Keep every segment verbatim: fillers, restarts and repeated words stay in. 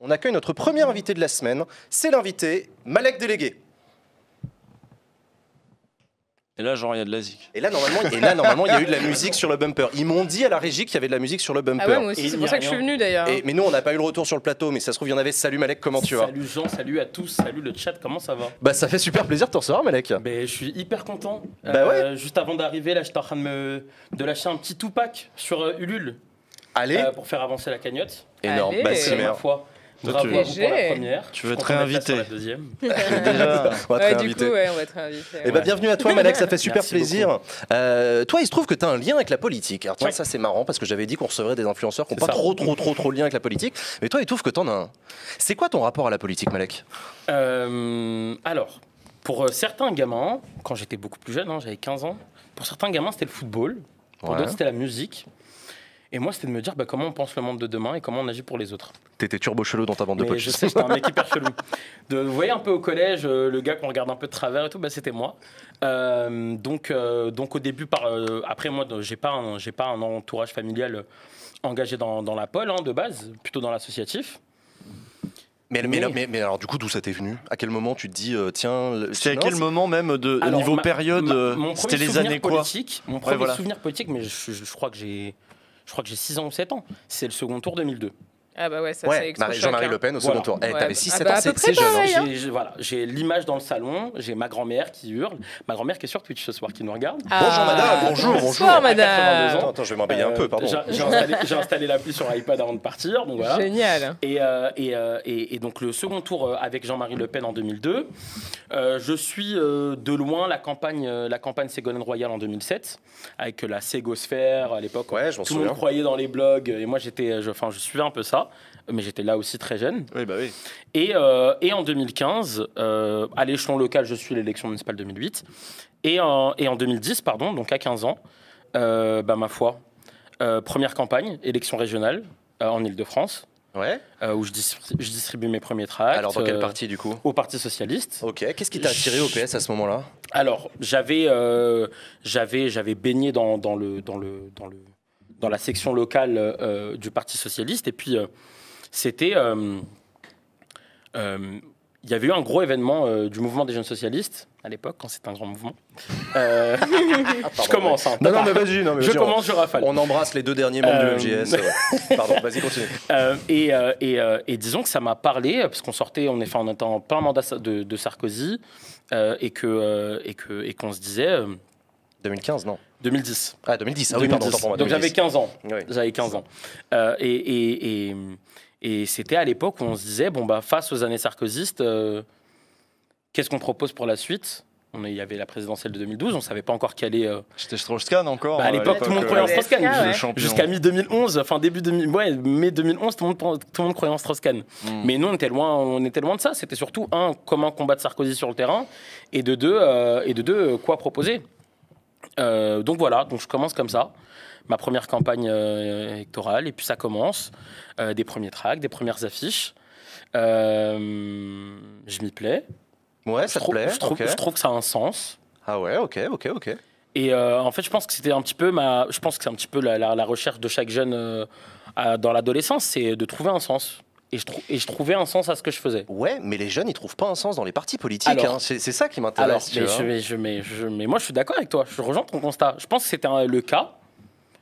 On accueille notre premier invité de la semaine, c'est l'invité Malek Délégué. Et là, genre, il y a de la zik. Et là, normalement, il y a eu de la musique sur le bumper. Ils m'ont dit à la régie qu'il y avait de la musique sur le bumper. Ah ouais, moi aussi, c'est pour ça que je suis venu d'ailleurs. Mais nous, on n'a pas eu le retour sur le plateau, mais ça se trouve, il y en avait. Salut Malek, comment tu vas? Salut Jean, salut à tous, salut le chat, comment ça va? Bah, ça fait super plaisir de te recevoir, Malek. Mais je suis hyper content. Euh, bah ouais. Juste avant d'arriver, là, j'étais en train de, me... de lâcher un petit Tupac sur euh, Ulule. Allez. Euh, pour faire avancer la cagnotte. Énorme, bah c'est la fois. Bravo à vous pour la première. Tu veux être réinvité. On va te réinviter. Eh bien, bienvenue à toi, Malek, ça fait super plaisir. Euh, toi, il se trouve que tu as un lien avec la politique. Alors, tiens, ouais. Ça, c'est marrant parce que j'avais dit qu'on recevrait des influenceurs qui n'ont pas ça. trop, trop, trop, trop de lien avec la politique. Mais toi, il se trouve que tu en as un. C'est quoi ton rapport à la politique, Malek? euh, Alors, pour certains gamins, quand j'étais beaucoup plus jeune, hein, j'avais quinze ans, pour certains gamins, c'était le football. Pour ouais. d'autres, c'était la musique. Et moi, c'était de me dire bah, comment on pense le monde de demain et comment on agit pour les autres. T'étais turbo chelou dans ta bande mais de potes. Je sais, j'étais un mec hyper chelou. De, vous voyez un peu au collège, euh, le gars qu'on regarde un peu de travers et tout, bah, c'était moi. Euh, donc, euh, donc au début, par, euh, après moi, j'ai pas, pas un entourage familial engagé dans, dans la pôle, hein, de base, plutôt dans l'associatif. Mais, mais, mais, mais alors du coup, d'où ça t'est venu? À quel moment tu te dis, euh, tiens... C'est à quel moment même, de, alors, niveau ma, période, c'était les années quoi? Mon premier ouais, voilà. souvenir politique, mais je, je, je crois que j'ai... Je crois que j'ai six ans ou sept ans. C'est le second tour deux mille deux. Ah bah ouais, ça, ouais. ça Jean-Marie Le Pen au second voilà. tour. Hey, ouais. T'avais six sept ah bah ans, c'est jeune. Voilà, j'ai l'image dans le salon, j'ai ma grand-mère qui hurle. Ma grand-mère qui est sur Twitch ce soir, qui nous regarde. Ah. Bonjour madame, bonjour, bonjour. Bonsoir madame. Attends, attends, je vais m'en payer euh, un peu, pardon. J'ai installé, installé l'appli sur iPad avant de partir. Donc voilà. Génial. Et, euh, et, euh, et, et donc le second tour avec Jean-Marie Le Pen en deux mille deux. Euh, je suis euh, de loin la campagne, euh, la campagne Ségolène Royal en deux mille sept, avec la Ségosphère à l'époque. Ouais, je m'en souviens. Tout le monde croyait dans les blogs, et moi j'étais, je, je suivais un peu ça. Mais j'étais là aussi très jeune. Oui, bah oui. Et, euh, et en deux mille quinze, euh, à l'échelon local, je suis l'élection municipale deux mille huit. Et en, et en deux mille dix, pardon, donc à quinze ans, euh, bah, ma foi, euh, première campagne, élection régionale euh, en Ile-de-France. Ouais. Euh, où je, dis, je distribue mes premiers tracts. Alors dans quel euh, parti du coup? Au Parti Socialiste. Ok, qu'est-ce qui t'a attiré au P S à ce moment-là? Alors j'avais euh, baigné dans, dans le... Dans le, dans le dans la section locale euh, du Parti Socialiste. Et puis, euh, c'était... Euh, euh, il y avait eu un gros événement euh, du mouvement des jeunes socialistes, à l'époque, quand c'était un grand mouvement. Euh... ah, pardon, je commence. Hein, non, non, mais vas-y. Vas je commence, je rafale. On embrasse les deux derniers membres euh... du M J S. Ouais. Pardon, vas-y, continue. Euh, et, euh, et, euh, et disons que ça m'a parlé, parce qu'on sortait, on était en, en plein mandat de, de Sarkozy, euh, et qu'on euh, et que, et qu'on se disait... Euh, deux mille quinze, non? deux mille dix. Ah, deux mille dix, ah oui, pardon, pardon, pardon, donc j'avais quinze ans. Oui. J'avais quinze ans. Euh, et et, et, et c'était à l'époque où on se disait, bon, bah, face aux années sarkozystes, euh, qu'est-ce qu'on propose pour la suite? On est, il y avait la présidentielle de deux mille douze, on ne savait pas encore quelle est. Euh... C'était Strauss-Kahn encore. Bah, à l'époque, tout le monde croyait en Strauss-Kahn. Ouais. Jusqu'à mi deux mille onze, enfin début deux mille, ouais, mai deux mille onze, tout le monde, tout le monde croyait en Strauss-Kahn. Mm. Mais nous, on était loin, on était loin de ça. C'était surtout, un, comment combattre Sarkozy sur le terrain, et de deux, euh, et de deux quoi proposer. Euh, donc voilà, donc je commence comme ça, ma première campagne euh, électorale, et puis ça commence, euh, des premiers tracts, des premières affiches, euh, je m'y plais. Ouais, ça te plaît? Je, trou okay. je trouve que ça a un sens. Ah ouais, ok, ok, ok. Et euh, en fait, je pense que c'était un petit peu ma, je pense que c'est un petit peu la, la, la recherche de chaque jeune euh, à, dans l'adolescence, c'est de trouver un sens. Et je, et je trouvais un sens à ce que je faisais. Ouais, mais les jeunes, ils trouvent pas un sens dans les partis politiques. Hein. C'est ça qui m'intéresse. Mais, mais, je, mais, je, mais moi, je suis d'accord avec toi. Je rejoins ton constat. Je pense que c'était le cas.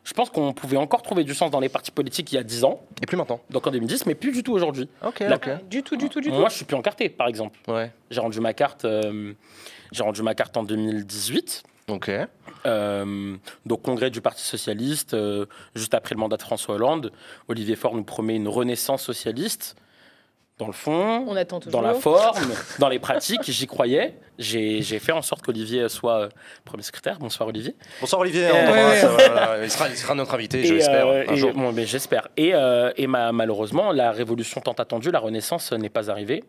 Je pense qu'on pouvait encore trouver du sens dans les partis politiques il y a dix ans. Et plus maintenant. Donc en deux mille dix, mais plus du tout aujourd'hui. Ok, Là, ok. Du tout, du tout, du tout. Moi, je suis plus encarté, par exemple. Ouais. J'ai rendu ma carte. Euh, J'ai rendu ma carte en deux mille dix-huit. Ok. Euh, donc congrès du Parti Socialiste, euh, juste après le mandat de François Hollande, Olivier Faure nous promet une renaissance socialiste. Dans le fond, on attend toujours. Dans la forme, dans les pratiques, j'y croyais. J'ai fait en sorte qu'Olivier soit euh, premier secrétaire. Bonsoir Olivier. Bonsoir Olivier. Euh, on ouais. ça, voilà. il, sera, il sera notre invité, je l'espère. Euh, un jour. Bon, mais j'espère. Et, euh, et ma, malheureusement, la révolution tant attendue, la renaissance n'est pas arrivée.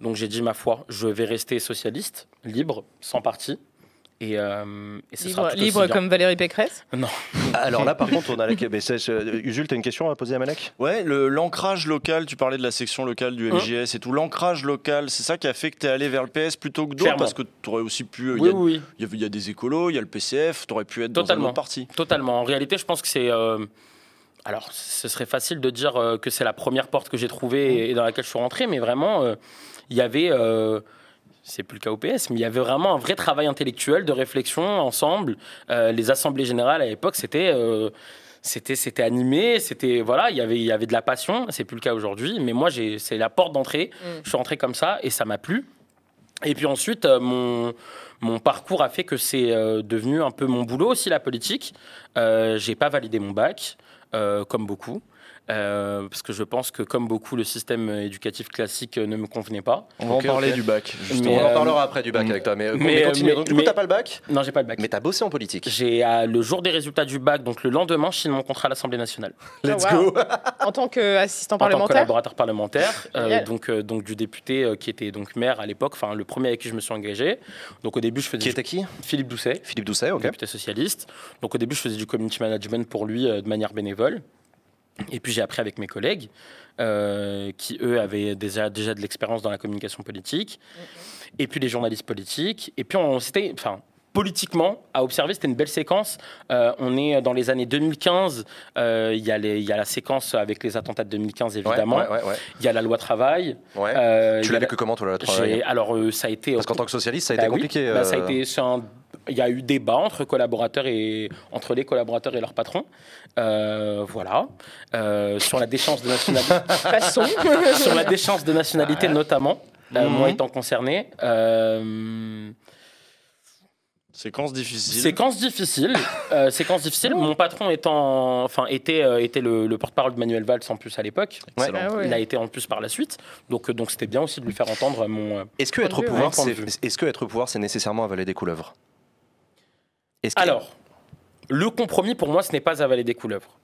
Donc j'ai dit ma foi, je vais rester socialiste, libre, sans parti. Et, euh, et ce libre, sera libre comme Valérie Pécresse? Non. Alors là, par contre, on a la Usul, tu as une question à poser à Malek? Ouais, l'ancrage local, tu parlais de la section locale du M J S hein et tout. L'ancrage local, c'est ça qui a fait que tu es allé vers le P S plutôt que d'autres? Parce que tu aurais aussi pu. Euh, oui, y a, oui. Il y, y a des écolos, il y a le P C F, tu aurais pu être totalement dans un autre parti. Totalement. En réalité, je pense que c'est. Euh, Alors, ce serait facile de dire euh, que c'est la première porte que j'ai trouvée et, et dans laquelle je suis rentré, mais vraiment, il euh, y avait, euh, c'est plus le cas au P S, mais il y avait vraiment un vrai travail intellectuel de réflexion ensemble. Euh, les assemblées générales à l'époque, c'était euh, c'était animé, c'était voilà, y avait, y avait de la passion, c'est plus le cas aujourd'hui, mais moi, c'est la porte d'entrée, mmh. je suis rentré comme ça et ça m'a plu. Et puis ensuite, mon, mon parcours a fait que c'est euh, devenu un peu mon boulot aussi, la politique. Euh, j'ai pas validé mon bac, euh, comme beaucoup, euh, parce que je pense que, comme beaucoup, le système éducatif classique ne me convenait pas. On va en parler du bac, justement. On en parlera après du bac avec toi. Mais, mais, mais, mais donc, du coup, t'as pas le bac? Non, j'ai pas le bac. Mais t'as bossé en politique? J'ai, euh, le jour des résultats du bac, donc le lendemain, je signe mon contrat à l'Assemblée nationale. Let's go. En tant qu'assistant parlementaire? En tant que collaborateur parlementaire, euh, donc, euh, donc du député euh, qui était donc maire à l'époque, enfin le premier avec qui je me suis engagé. Donc au début, je faisais... Qui était qui? Philippe Doucet. Philippe Doucet, ok. Député socialiste. Donc au début, je faisais du community management pour lui euh, de manière bénévole. Et puis j'ai appris avec mes collègues, euh, qui eux avaient déjà, déjà de l'expérience dans la communication politique, mmh. et puis les journalistes politiques, et puis on s'était, enfin, politiquement, à observer, c'était une belle séquence. Euh, on est dans les années deux mille quinze, il euh, y, y a la séquence avec les attentats de deux mille quinze, évidemment. Il ouais, ouais, ouais, ouais. y a la loi travail. Ouais. Euh, tu l'as vécu la... comment, toi, la loi travail? Alors, euh, ça a été... Parce qu'en tant que socialiste, ça a bah, été compliqué. Oui. Euh... Bah, ça a été... Il y a eu débat entre collaborateurs et entre les collaborateurs et leurs patrons, euh, voilà, euh, sur la déchéance de nationalité, sur la déchéance de nationalité notamment, mmh. euh, moi étant concerné. Euh, Séquence difficile. Séquence difficile. euh, séquence difficile. Mon patron étant, enfin, était, euh, était le, le porte-parole de Manuel Valls en plus à l'époque. Ouais. Ah ouais. Il a été en plus par la suite. Donc, euh, donc c'était bien aussi de lui faire entendre mon. Euh, Est-ce que, ouais. est que être au pouvoir, c'est nécessairement avaler des couleuvres? Alors, le compromis pour moi, ce n'est pas avaler des couleuvres.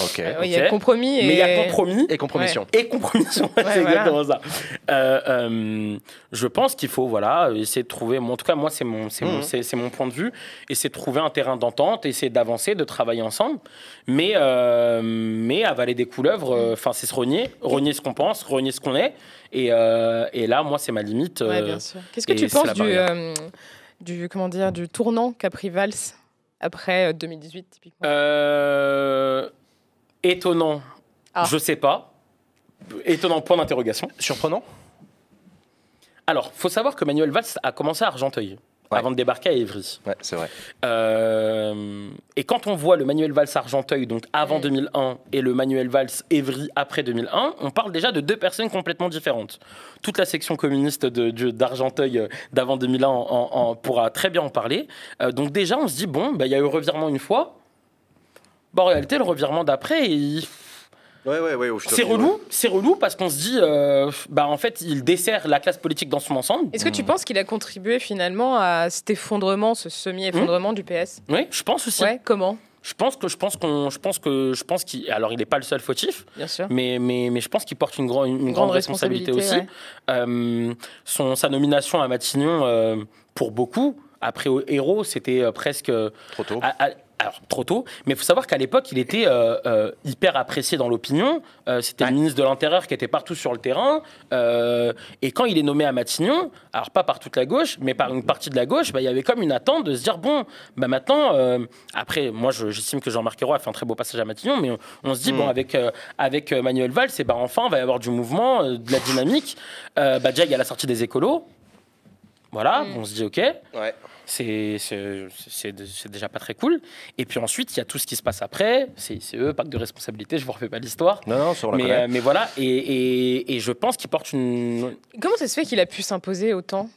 Ok. Euh, il oui, okay. y a compromis et. Mais il y a compromis et compromission. Ouais. Et compromission. Ouais, c'est voilà. exactement ça. Euh, euh, je pense qu'il faut, voilà, essayer de trouver. En tout cas, moi, c'est mon, c'est mmh. mon, mon point de vue. Essayer de trouver un terrain d'entente, essayer d'avancer, de travailler ensemble. Mais, euh, mais avaler des couleuvres, enfin, euh, c'est se renier, renier ce qu'on pense, renier ce qu'on est. Et, euh, et là, moi, c'est ma limite. Euh, ouais, bien sûr. Qu'est-ce que tu penses du, euh, du, comment dire, du tournant qu'a pris Valls après deux mille dix-huit, typiquement? Euh. Étonnant, ah. je sais pas. Étonnant, point d'interrogation. Surprenant. Alors, faut savoir que Manuel Valls a commencé à Argenteuil, ouais. avant de débarquer à Évry. Ouais, c'est vrai. Euh, et quand on voit le Manuel Valls Argenteuil, donc avant mmh. deux mille un, et le Manuel Valls Évry après deux mille un, on parle déjà de deux personnes complètement différentes. Toute la section communiste d'Argenteuil d'avant deux mille un en, en, en, pourra très bien en parler. Euh, donc déjà, on se dit, bon, bah, y a eu revirement une fois. Bah, en réalité, le revirement d'après, il... ouais, ouais, ouais, c'est relou, c'est relou parce qu'on se dit, euh, bah, en fait, il dessert la classe politique dans son ensemble. Est-ce que tu mmh. penses qu'il a contribué finalement à cet effondrement, ce semi-effondrement mmh. du P S? Oui, je pense aussi. Ouais, comment? Je pense que je pense qu'on je pense que je pense qu'il alors il n'est pas le seul fautif, bien sûr. Mais mais mais je pense qu'il porte une, grand, une, une grande, grande responsabilité, responsabilité aussi. Ouais. Euh, son sa nomination à Matignon, euh, pour beaucoup, après au héros, c'était presque trop tôt. À, à, Alors, trop tôt, mais il faut savoir qu'à l'époque, il était euh, euh, hyper apprécié dans l'opinion. Euh, C'était ouais. le ministre de l'Intérieur qui était partout sur le terrain. Euh, et quand il est nommé à Matignon, alors pas par toute la gauche, mais par une partie de la gauche, bah, il y avait comme une attente de se dire, bon, bah, maintenant, euh, après, moi, j'estime que Jean-Marc a fait un très beau passage à Matignon, mais on, on se dit, mmh. bon, avec, euh, avec Manuel Valls, et bah, enfin, il va y avoir du mouvement, euh, de la dynamique. Euh, bah, déjà, il y a la sortie des écolos. Voilà, mmh. on se dit, OK. Ouais. C'est déjà pas très cool. Et puis ensuite, il y a tout ce qui se passe après. C I C E, pacte de responsabilité, je vous refais pas l'histoire. Non, non, sur la mais, euh, mais voilà, et, et, et je pense qu'il porte une... Comment ça se fait qu'il a pu s'imposer autant?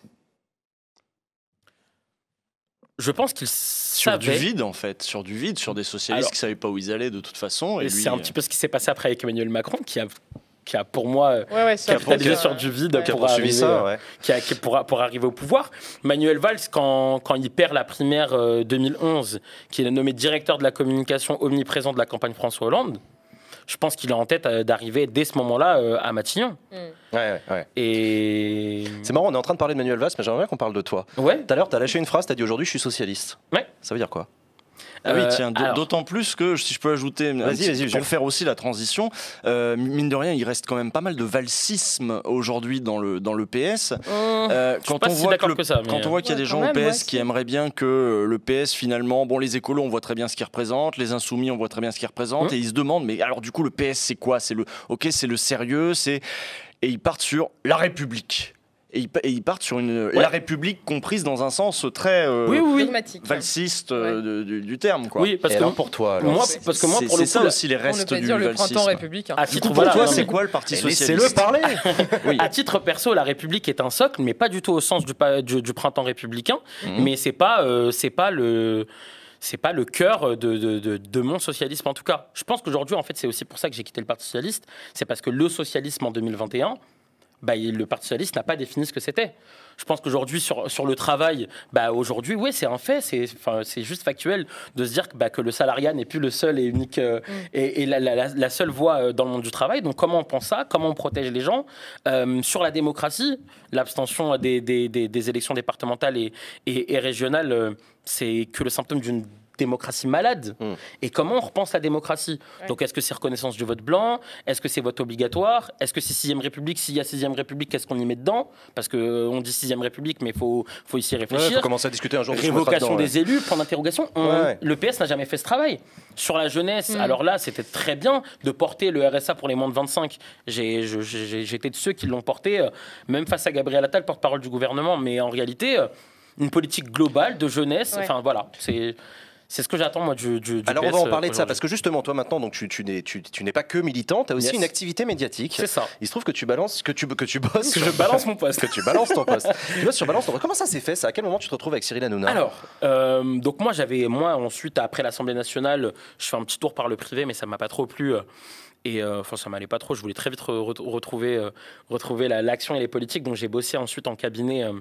Je pense qu'il sur savait. Du vide, en fait, sur du vide, sur des socialistes Alors, qui savaient pas où ils allaient de toute façon. Et c'est un petit peu ce qui s'est passé après avec Emmanuel Macron, qui a... qui a pour moi ouais, ouais, capitalisé sur du vide ouais. pour, qui a arriver, ça, ouais. qui a, qui pour, pour arriver au pouvoir. Manuel Valls, quand, quand il perd la primaire euh, deux mille onze, qu'il est nommé directeur de la communication omniprésent de la campagne François Hollande, je pense qu'il est en tête euh, d'arriver dès ce moment-là euh, à Matignon. Mm. Ouais, ouais, ouais. Et... C'est marrant, on est en train de parler de Manuel Valls, mais j'aimerais bien qu'on parle de toi. Ouais. Tout à l'heure, tu as lâché une phrase, tu as dit aujourd'hui je suis socialiste. Ouais. Ça veut dire quoi? Ah oui, tiens, d'autant plus que, si je peux ajouter, vas-y, vas-y, pour faire aussi la transition, euh, mine de rien, il reste quand même pas mal de valsisme aujourd'hui dans le, dans le P S. Mmh, euh, quand on voit qu'il y a des gens au P S qui aimeraient bien que le P S, finalement, bon, les écolos, on voit très bien ce qu'ils représentent, les insoumis, on voit très bien ce qu'ils représentent, mmh. et ils se demandent, mais alors du coup, le P S, c'est quoi? C'est le, ok, c'est le sérieux, c'est... Et ils partent sur la République. Et ils partent sur une, ouais. la République comprise dans un sens très euh, oui, oui, oui. valsiste euh, ouais. du, du terme. Quoi. Oui, parce et que alors, pour toi, alors, moi, parce que moi, pour le ça coup, aussi les restes du le printemps républicain. À titre, coup, pour voilà, toi, c'est quoi le Parti Socialiste? Laissez-le parler. oui. À titre perso, la République est un socle, mais pas du tout au sens du, du, du printemps républicain. Mmh. Mais c'est pas, euh, c'est pas le. C'est pas le cœur de, de, de, de mon socialisme, en tout cas. Je pense qu'aujourd'hui, en fait, c'est aussi pour ça que j'ai quitté le Parti Socialiste. C'est parce que le socialisme en deux mille vingt et un, bah, le Parti Socialiste n'a pas défini ce que c'était. Je pense qu'aujourd'hui, sur, sur le travail, bah, aujourd'hui, oui, c'est un fait, c'est enfin, c'est juste factuel de se dire que, bah, que le salariat n'est plus le seul et unique euh, mmh. et, et la, la, la seule voie dans le monde du travail. Donc, comment on pense ça? Comment on protège les gens? euh, Sur la démocratie, l'abstention des, des, des, des élections départementales et, et, et régionales, euh, c'est que le symptôme d'une démocratie malade. Mmh. Et comment on repense la démocratie? Ouais. Donc, est-ce que c'est reconnaissance du vote blanc? Est-ce que c'est vote obligatoire? Est-ce que c'est sixième République? S'il y a sixième République, qu'est-ce qu'on y met dedans? Parce qu'on dit sixième République, mais il faut, faut y réfléchir. Il ouais, faut commencer à discuter un jour. Révocation des ouais. élus, point d'interrogation. Ouais, ouais. Le P S n'a jamais fait ce travail. Sur la jeunesse, mmh. alors là, c'était très bien de porter le R S A pour les moins de vingt-cinq. J'étais de ceux qui l'ont porté, euh, même face à Gabriel Attal, porte-parole du gouvernement. Mais en réalité, euh, une politique globale de jeunesse, enfin ouais. voilà, c'est... C'est ce que j'attends, moi, du, du, du Alors, P S, on va en parler de ça, parce que justement, toi, maintenant, donc, tu, tu n'es tu, tu pas que militante, tu as aussi yes. une activité médiatique. C'est ça. Il se trouve que tu balances, que tu, que tu bosses... Que je balance mon poste. que tu balances ton poste. tu bosses sur Balance ton poste. Comment ça s'est fait, ça? À quel moment tu te retrouves avec Cyril Hanouna? Alors, euh, donc, moi, j'avais... Moi, ensuite, après l'Assemblée nationale, je fais un petit tour par le privé, mais ça ne m'a pas trop plu... Euh, Et euh, enfin, ça m'allait pas trop. Je voulais très vite re retrouver, euh, retrouver l'action la, et les politiques. Donc, j'ai bossé ensuite en cabinet euh,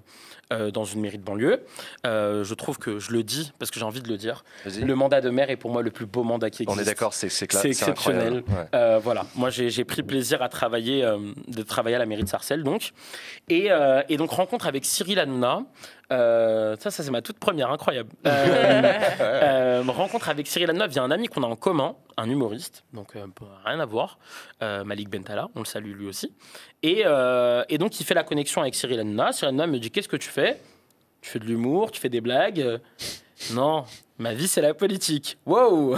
euh, dans une mairie de banlieue. Euh, je trouve que je le dis parce que j'ai envie de le dire. Le mandat de maire est pour moi le plus beau mandat qui existe. On est d'accord, c'est exceptionnel. Ouais. Euh, voilà. Moi, j'ai pris plaisir à travailler, euh, de travailler à la mairie de Sarcelles, donc. Et, euh, et donc, rencontre avec Cyril Hanouna. Euh, ça, ça c'est ma toute première, incroyable. Euh, euh, rencontre avec Cyril Hanouna via un ami qu'on a en commun, un humoriste, donc euh, rien à voir, euh, Malek Délégué, on le salue lui aussi. Et, euh, et donc il fait la connexion avec Cyril Hanouna. Cyril Hanouna me dit: qu'est-ce que tu fais? Tu fais de l'humour, tu fais des blagues? Non, ma vie c'est la politique. Wow,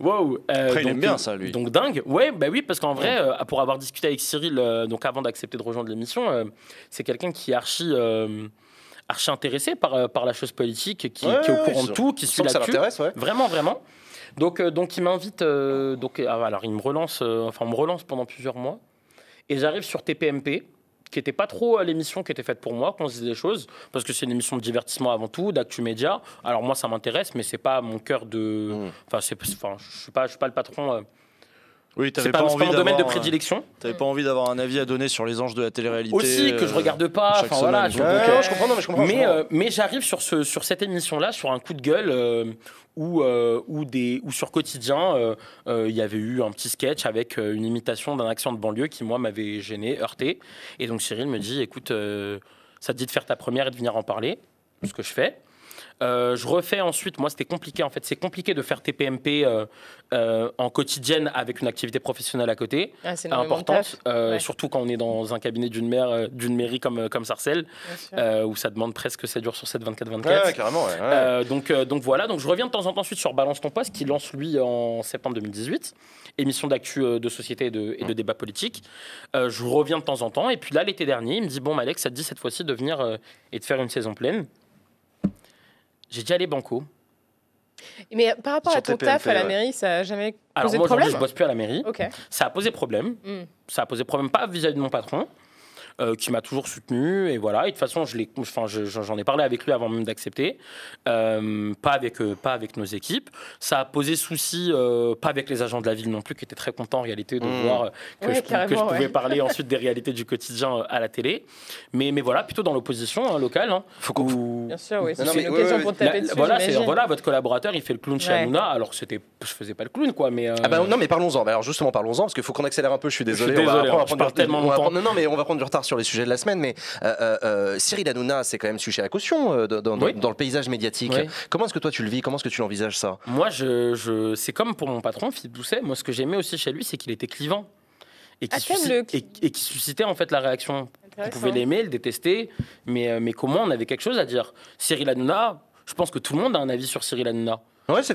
wow. Euh, Après, donc, il aime bien ça, lui. Donc dingue. Ouais, bah oui, parce qu'en vrai, euh, pour avoir discuté avec Cyril, euh, donc avant d'accepter de rejoindre l'émission, euh, c'est quelqu'un qui est archi. Euh, archi intéressé par, par la chose politique, qui, ouais, qui est au courant de tout, qui suit l'actu, ouais. vraiment, vraiment. Donc, euh, donc il m'invite, euh, donc alors il me relance, euh, enfin on me relance pendant plusieurs mois, et j'arrive sur T P M P, qui n'était pas trop euh, l'émission qui était faite pour moi, qu'on se dise des choses, parce que c'est une émission de divertissement avant tout, d'actu média. Alors moi ça m'intéresse, mais c'est pas mon cœur de, enfin mmh. je suis pas, je suis pas le patron. Euh, Oui, t'avais pas, pas envie d'avoir un domaine de prédilection. T'avais pas envie d'avoir un avis à donner sur les anges de la télé-réalité. Aussi que je regarde pas. Enfin voilà, je, ouais, donc, euh, je comprends, non, mais je comprends. Mais, euh, mais j'arrive sur ce, sur cette émission-là, sur un coup de gueule euh, où, euh, où des, où sur Quotidien, il euh, euh, y avait eu un petit sketch avec euh, une imitation d'un accent de banlieue qui moi m'avait gêné, heurté. Et donc Cyril me dit: écoute, euh, ça te dit de faire ta première et de venir en parler. Ce que je fais. Euh, je refais ensuite, moi c'était compliqué en fait, c'est compliqué de faire T P M P euh, euh, en quotidienne avec une activité professionnelle à côté, ah, importante, euh, ouais. surtout quand on est dans un cabinet d'une maire, d'une mairie comme, comme Sarcelles, euh, où ça demande presque sept jours sur sept, vingt-quatre vingt-quatre. Ouais, ouais, carrément, ouais, ouais. Euh, donc, euh, donc voilà, donc je reviens de temps en temps ensuite sur Balance ton poste, qui lance lui en septembre deux mille dix-huit, émission d'actu euh, de société et de, et de mmh. débat politique. Euh, je reviens de temps en temps, et puis là l'été dernier, il me dit: bon Malek, ça te dit cette fois-ci de venir euh, et de faire une saison pleine? J'ai dit allez banco. Mais par rapport à ton taf à la mairie, ça n'a jamais posé de problème? Alors moi, je ne bosse plus à la mairie. Okay. Ça a posé problème. Mm. Ça a posé problème, pas vis-à-vis de mon patron, euh, qui m'a toujours soutenu. Et voilà. Et de toute façon, je l'ai, enfin, j'en ai parlé avec lui avant même d'accepter. Euh, pas, avec, euh, pas avec nos équipes. Ça a posé souci, euh, pas avec les agents de la ville non plus, qui étaient très contents en réalité de mm. voir que, ouais, je, que je pouvais ouais. parler ensuite des réalités du quotidien à la télé. Mais, mais voilà, plutôt dans l'opposition hein, locale. Hein, faut qu'on... Où... Bien sûr, oui. C'est une occasion pour taper dessus, voilà, voilà, votre collaborateur, il fait le clown chez Hanouna, alors que c'était, je faisais pas le clown, quoi. Mais euh... ah bah non, mais parlons-en. Bah alors justement, parlons-en, parce qu'il faut qu'on accélère un peu. Je suis désolé. Je suis désolé on va, hein, on va prendre, je pars tellement longtemps. Non, non, mais on va prendre du retard part sur les sujets de la semaine, mais euh, euh, Cyril Hanouna, c'est quand même sujet à caution euh, dans, oui. dans, dans le paysage médiatique. Oui. Comment est-ce que toi tu le vis? Comment est-ce que tu l'envisages, ça? Moi, je, je... c'est comme pour mon patron, Philippe Doucet. Moi, ce que j'aimais aussi chez lui, c'est qu'il était clivant et qui susc... le... et, et qui suscitait en fait la réaction. Vous pouvez l'aimer, le détester, mais, mais comment on avait quelque chose à dire. Cyril Hanouna, je pense que tout le monde a un avis sur Cyril Hanouna. Ouais, c'est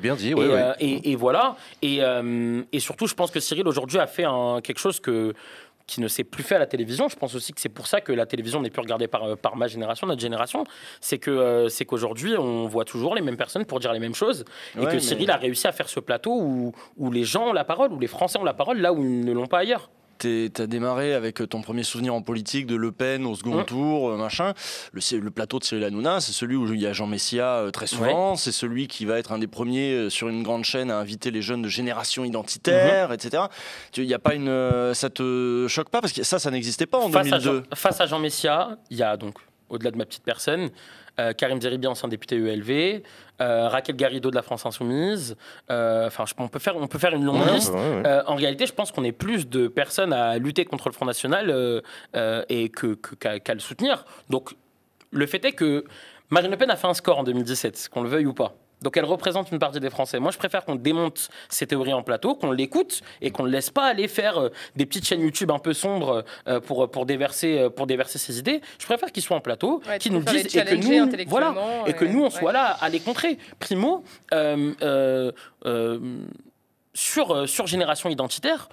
bien dit. Ouais, et, ouais. Euh, et, et voilà. Et, euh, et surtout, je pense que Cyril, aujourd'hui, a fait un, quelque chose que, qui ne s'est plus fait à la télévision. Je pense aussi que c'est pour ça que la télévision n'est plus regardée par, par ma génération, notre génération. C'est que, euh, c'est qu'aujourd'hui, on voit toujours les mêmes personnes pour dire les mêmes choses. Et ouais, que mais... Cyril a réussi à faire ce plateau où, où les gens ont la parole, où les Français ont la parole, là où ils ne l'ont pas ailleurs. T'as démarré avec ton premier souvenir en politique de Le Pen au second mmh. tour, machin. Le, le plateau de Cyril Hanouna, c'est celui où il y a Jean Messiha très souvent. Ouais. C'est celui qui va être un des premiers sur une grande chaîne à inviter les jeunes de Génération Identitaire, mmh. et cetera. Tu, y a pas une, ça te choque pas? Parce que ça, ça n'existait pas en face deux mille deux. À Jean, face à Jean Messiha, il y a donc, au-delà de ma petite personne, Euh, Karim Zeribi, ancien député E L V, euh, Raquel Garrido de la France Insoumise. Enfin, euh, on peut faire, on peut faire une longue ouais, liste. Ouais, ouais. Euh, en réalité, je pense qu'on est plus de personnes à lutter contre le Front National euh, euh, et que, que, qu'à, qu'à le soutenir. Donc, le fait est que Marine Le Pen a fait un score en deux mille dix-sept, qu'on le veuille ou pas. Donc, elle représente une partie des Français. Moi, je préfère qu'on démonte ces théories en plateau, qu'on l'écoute et qu'on ne laisse pas aller faire euh, des petites chaînes YouTube un peu sombres euh, pour, pour, déverser, euh, pour déverser ces idées. Je préfère qu'ils soient en plateau, ouais, qu'ils nous le disent et que nous, voilà, et, et que nous, on ouais. soit là à les contrer. Primo, euh, euh, euh, sur, euh, sur Génération Identitaire,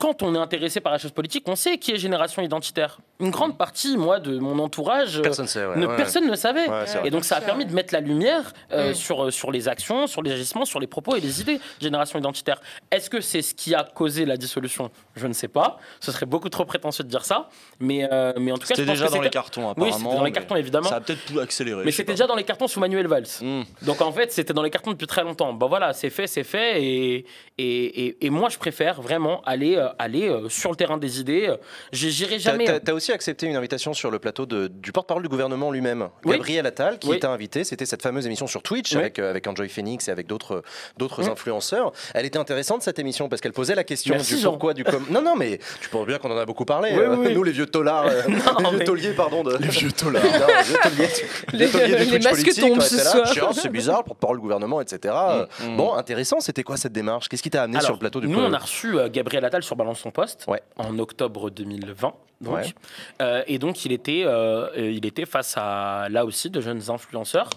quand on est intéressé par la chose politique, on sait qui est Génération Identitaire. Une grande partie, moi, de mon entourage, personne, sait, ouais, ne, ouais, personne ouais. ne savait. Ouais, et donc, ça a permis de mettre la lumière euh, ouais. sur, sur les actions, sur les agissements, sur les propos et les idées. Génération Identitaire. Est-ce que c'est ce qui a causé la dissolution? Je ne sais pas. Ce serait beaucoup trop prétentieux de dire ça. Mais, euh, mais en tout cas, c'était déjà que dans les cartons, apparemment. Oui, c'était dans les cartons, évidemment. Ça a peut-être tout accéléré. Mais c'était déjà dans les cartons sous Manuel Valls. Mmh. Donc, en fait, c'était dans les cartons depuis très longtemps. Bon, voilà, c'est fait, c'est fait. Et, et, et, et moi, je préfère vraiment aller, euh, aller euh, sur le terrain des idées. J'irai jamais. T'as, t'as aussi accepté une invitation sur le plateau de, du porte-parole du gouvernement lui-même, oui. Gabriel Attal, qui oui. t'a invité. C'était cette fameuse émission sur Twitch oui. avec, avec Enjoy Phoenix et avec d'autres d'autres oui. influenceurs. Elle était intéressante, cette émission, parce qu'elle posait la question Merci du Jean. pourquoi, du comment. Non, non, mais tu penses bien qu'on en a beaucoup parlé. Oui, euh, oui. Nous, les vieux taulards, euh, les vieux mais... tauliers, pardon. De... Les vieux taulards. Non, les vieux tauliers, les tauliers du Twitch politique. Les masques tombent ce soir. C'est bizarre, porte-parole du gouvernement, et cetera. Mm. Bon, intéressant. C'était quoi cette démarche? Qu'est-ce qui t'a amené Alors, sur le plateau du Nous, on a reçu euh, Gabriel Attal sur Balance ton poste ouais. en octobre deux mille vingt. Donc, ouais. euh, et donc il était, euh, il était face à, là aussi, de jeunes influenceurs,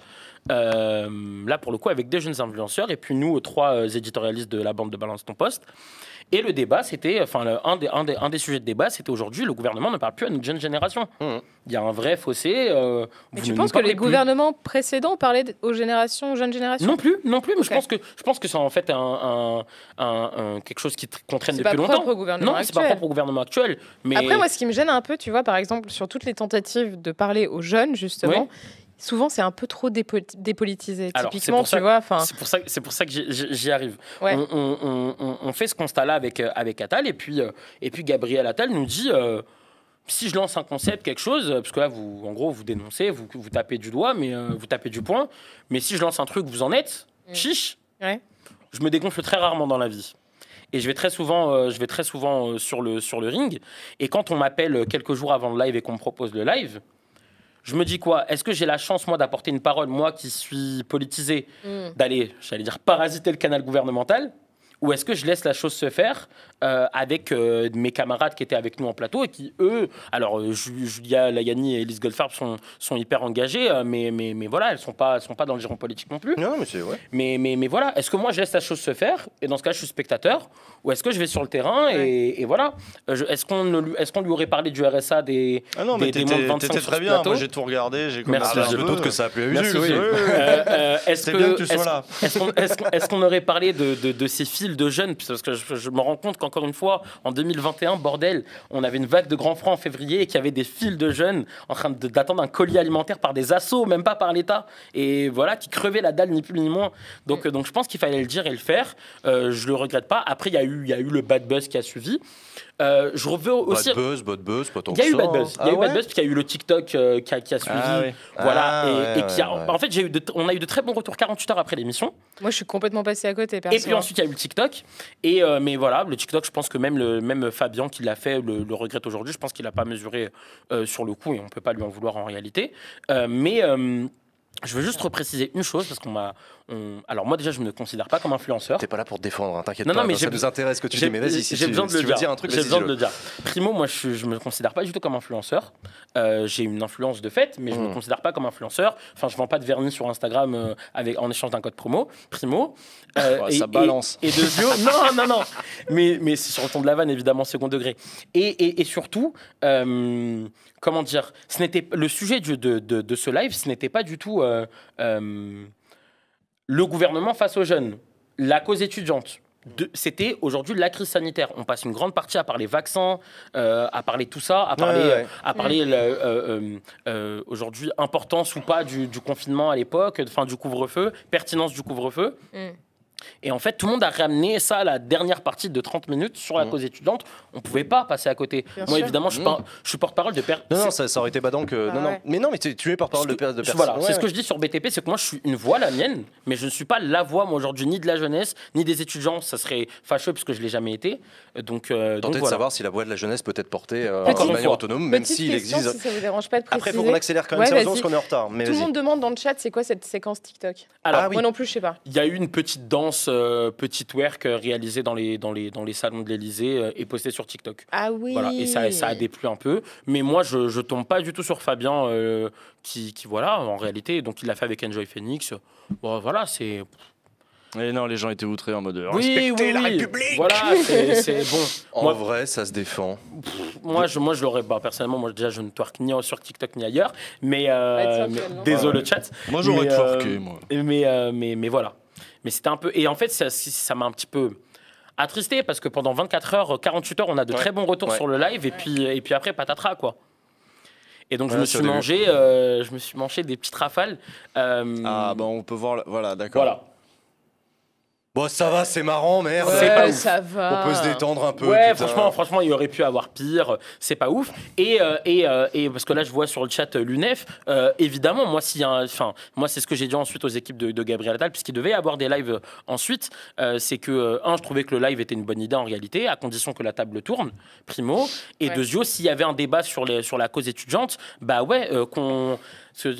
euh, là pour le coup avec des jeunes influenceurs, et puis nous, trois euh, éditorialistes de la bande de Balance ton poste. Et le débat, c'était, enfin, un des, un, des, un des sujets de débat, c'était aujourd'hui, le gouvernement ne parle plus à notre jeune génération. Mmh. Il y a un vrai fossé. Euh, Mais tu penses que les plus. gouvernements précédents parlaient aux générations, aux jeunes générations? Non plus, non plus. Mais okay. je pense que je pense que c'est en fait un, un, un, un quelque chose qui qu'on traîne depuis longtemps. C'est pas propre au gouvernement actuel. Non, c'est pas propre au gouvernement actuel. Mais après, moi, ce qui me gêne un peu, tu vois, par exemple, sur toutes les tentatives de parler aux jeunes, justement. Oui. Souvent, c'est un peu trop dépo dépolitisé. Alors, typiquement, tu ça, vois. C'est pour ça, c'est pour ça que j'y arrive. Ouais. On, on, on, on fait ce constat-là avec avec Attal, et puis euh, et puis Gabriel Attal nous dit euh, si je lance un concept, quelque chose, parce que là, vous, en gros, vous dénoncez, vous vous tapez du doigt, mais euh, vous tapez du poing. Mais si je lance un truc, vous en êtes mmh. chiche. Ouais. Je me dégonfle très rarement dans la vie. Et je vais très souvent, euh, je vais très souvent euh, sur le sur le ring. Et quand on m'appelle quelques jours avant le live et qu'on me propose le live. Je me dis quoi? Est-ce que j'ai la chance, moi, d'apporter une parole, moi qui suis politisé, mmh. d'aller, j'allais dire, parasiter le canal gouvernemental? Ou est-ce que je laisse la chose se faire euh, avec euh, mes camarades qui étaient avec nous en plateau et qui, eux, alors euh, Julia Layani et Elise Goldfarb sont, sont hyper engagées, euh, mais, mais, mais voilà, elles ne sont pas, sont pas dans le giron politique non plus. Non, mais c'est vrai. Mais, mais, mais voilà, est-ce que moi je laisse la chose se faire et dans ce cas je suis spectateur? Ou est-ce que je vais sur le terrain et, ouais. et voilà? Est-ce qu'on est qu'on lui aurait parlé du R S A des, ah non, mais des, des moins de vingt-cinq ans? C'était très bien, moi j'ai tout regardé, j'ai compris un peu d'autres que ça a pu abuser. Oui. Euh, euh, est-ce que, que est-ce qu'on aurait parlé de, de, de ces filles de jeunes, parce que je, je me rends compte qu'encore une fois, en deux mille vingt et un, bordel, on avait une vague de grands francs en février et qu'il y avait des files de jeunes en train d'attendre un colis alimentaire par des assos, même pas par l'État, et voilà, qui crevaient la dalle, ni plus ni moins. Donc, donc je pense qu'il fallait le dire et le faire. Euh, je le regrette pas. Après, il y a eu, il y a eu le bad buzz qui a suivi. Euh, je reviens aussi. Bad buzz, bad buzz, pas tant que ça. Il y a eu bad buzz. Il y a eu bad buzz, puis il y a eu le TikTok euh, qui, a, qui a suivi. Ah, oui. Voilà. Ah, et, ouais, et qui a, ouais. En fait, j'ai eu de, on a eu de très bons retours quarante-huit heures après l'émission. Moi, je suis complètement passé à côté. Personne. Et puis ensuite, il y a eu le TikTok. Et, euh, mais voilà, le TikTok, je pense que même, le, même Fabien qui l'a fait le, le regrette aujourd'hui. Je pense qu'il n'a pas mesuré euh, sur le coup et on ne peut pas lui en vouloir en réalité. Euh, mais. Euh, Je veux juste repréciser une chose parce qu'on m'a. On... Alors, moi, déjà, je ne me considère pas comme influenceur. T'es pas là pour te défendre, hein, t'inquiète pas. Non, non, mais ça nous intéresse que tu dis, mais vas-y, si, si tu veux dire un truc, vas-y. J'ai besoin de le dire. Primo, moi, je ne me considère pas du tout comme influenceur. Euh, j'ai une influence de fait, mais je ne mmh. me considère pas comme influenceur. Enfin, je ne vends pas de vernis sur Instagram euh, avec, en échange d'un code promo. Primo. Euh, oh, et, ça balance. Et, et de bio. Non, non, non. Mais, mais c'est sur le ton de la vanne, évidemment, second degré. Et, et, et surtout, euh, comment dire, ce n'était, le sujet de, de, de, de ce live, ce n'était pas du tout. Euh, Euh, euh, le gouvernement face aux jeunes, la cause étudiante, c'était aujourd'hui la crise sanitaire. On passe une grande partie à parler vaccins, euh, à parler tout ça, à parler, ouais, ouais, ouais. à parler ouais. euh, euh, euh, aujourd'hui importance ou pas du, du confinement à l'époque, enfin du couvre-feu, pertinence du couvre-feu. Mm. Et en fait, tout le monde a ramené ça à la dernière partie de trente minutes sur la mmh. cause étudiante. On ne pouvait pas passer à côté. Bien Moi, sûr. évidemment, je, mmh. par, je suis porte-parole de... Per... Non, non, ça, ça aurait été badant que... Ah, non, non. Ouais. Mais non, mais tu es porte-parole de, per... de personnes. Voilà, ouais, c'est ouais. ce que je dis sur B T P, c'est que moi, je suis une voix, la mienne, mais je ne suis pas la voix, moi, aujourd'hui, ni de la jeunesse, ni des étudiants. Ça serait fâcheux, parce que je ne l'ai jamais été. Donc, euh, Tentez donc, de voilà. savoir si la voix de la jeunesse peut être portée euh, de manière autonome, même s'il existe... Si ça vous dérange pas de préciser. Après, il faut qu'on accélère quand même, ouais, parce qu'on est en retard. Mais tout le monde demande dans le chat, c'est quoi cette séquence TikTok? Moi non plus, je sais pas. Il y a eu une petite danse Euh, petite twerk euh, réalisée dans les, dans, les, dans les salons de l'Elysée euh, et postée sur TikTok. Ah oui. Voilà, et ça, ça a déplu un peu. Mais moi, je, je tombe pas du tout sur Fabien, euh, qui, qui, voilà, en réalité, donc il l'a fait avec Enjoy Phoenix. Bon, voilà, c'est. Et non, les gens étaient outrés en mode oui, respecter oui, la oui. République. Voilà, c'est bon. En moi, vrai, ça se défend. Pff, moi, je, moi, je l'aurais pas. Bah, personnellement, moi, déjà, je ne twerk ni sur TikTok ni ailleurs. Mais, euh, ouais, mais bien, désolé, ouais. chat. Moi, j'aurais twerké, euh, moi. Mais, mais, euh, mais, mais voilà. Mais c'était un peu... Et en fait, ça m'a un petit peu attristé parce que pendant vingt-quatre heures, quarante-huit heures, on a de ouais. très bons retours ouais. sur le live et puis, et puis après, patatras, quoi. Et donc, ouais, je, me suis mangé, euh, je me suis mangé des petites rafales. Euh... Ah, ben, bah, on peut voir... Voilà, d'accord. Voilà. Bon, ça va, c'est marrant, merde. Ouais, c'est pas ça ouf. Va. On peut se détendre un peu. Ouais, putain. franchement, franchement, il aurait pu avoir pire. C'est pas ouf. Et, euh, et, euh, et parce que là, je vois sur le chat l'U N E F. Euh, évidemment, moi, si, enfin, moi, c'est ce que j'ai dit ensuite aux équipes de, de Gabriel Attal, puisqu'il devait y avoir des lives ensuite. Euh, c'est que euh, un, je trouvais que le live était une bonne idée en réalité, à condition que la table tourne, primo. Et ouais. deuxièmement, s'il y avait un débat sur les, sur la cause étudiante, bah ouais, euh, qu'on Parce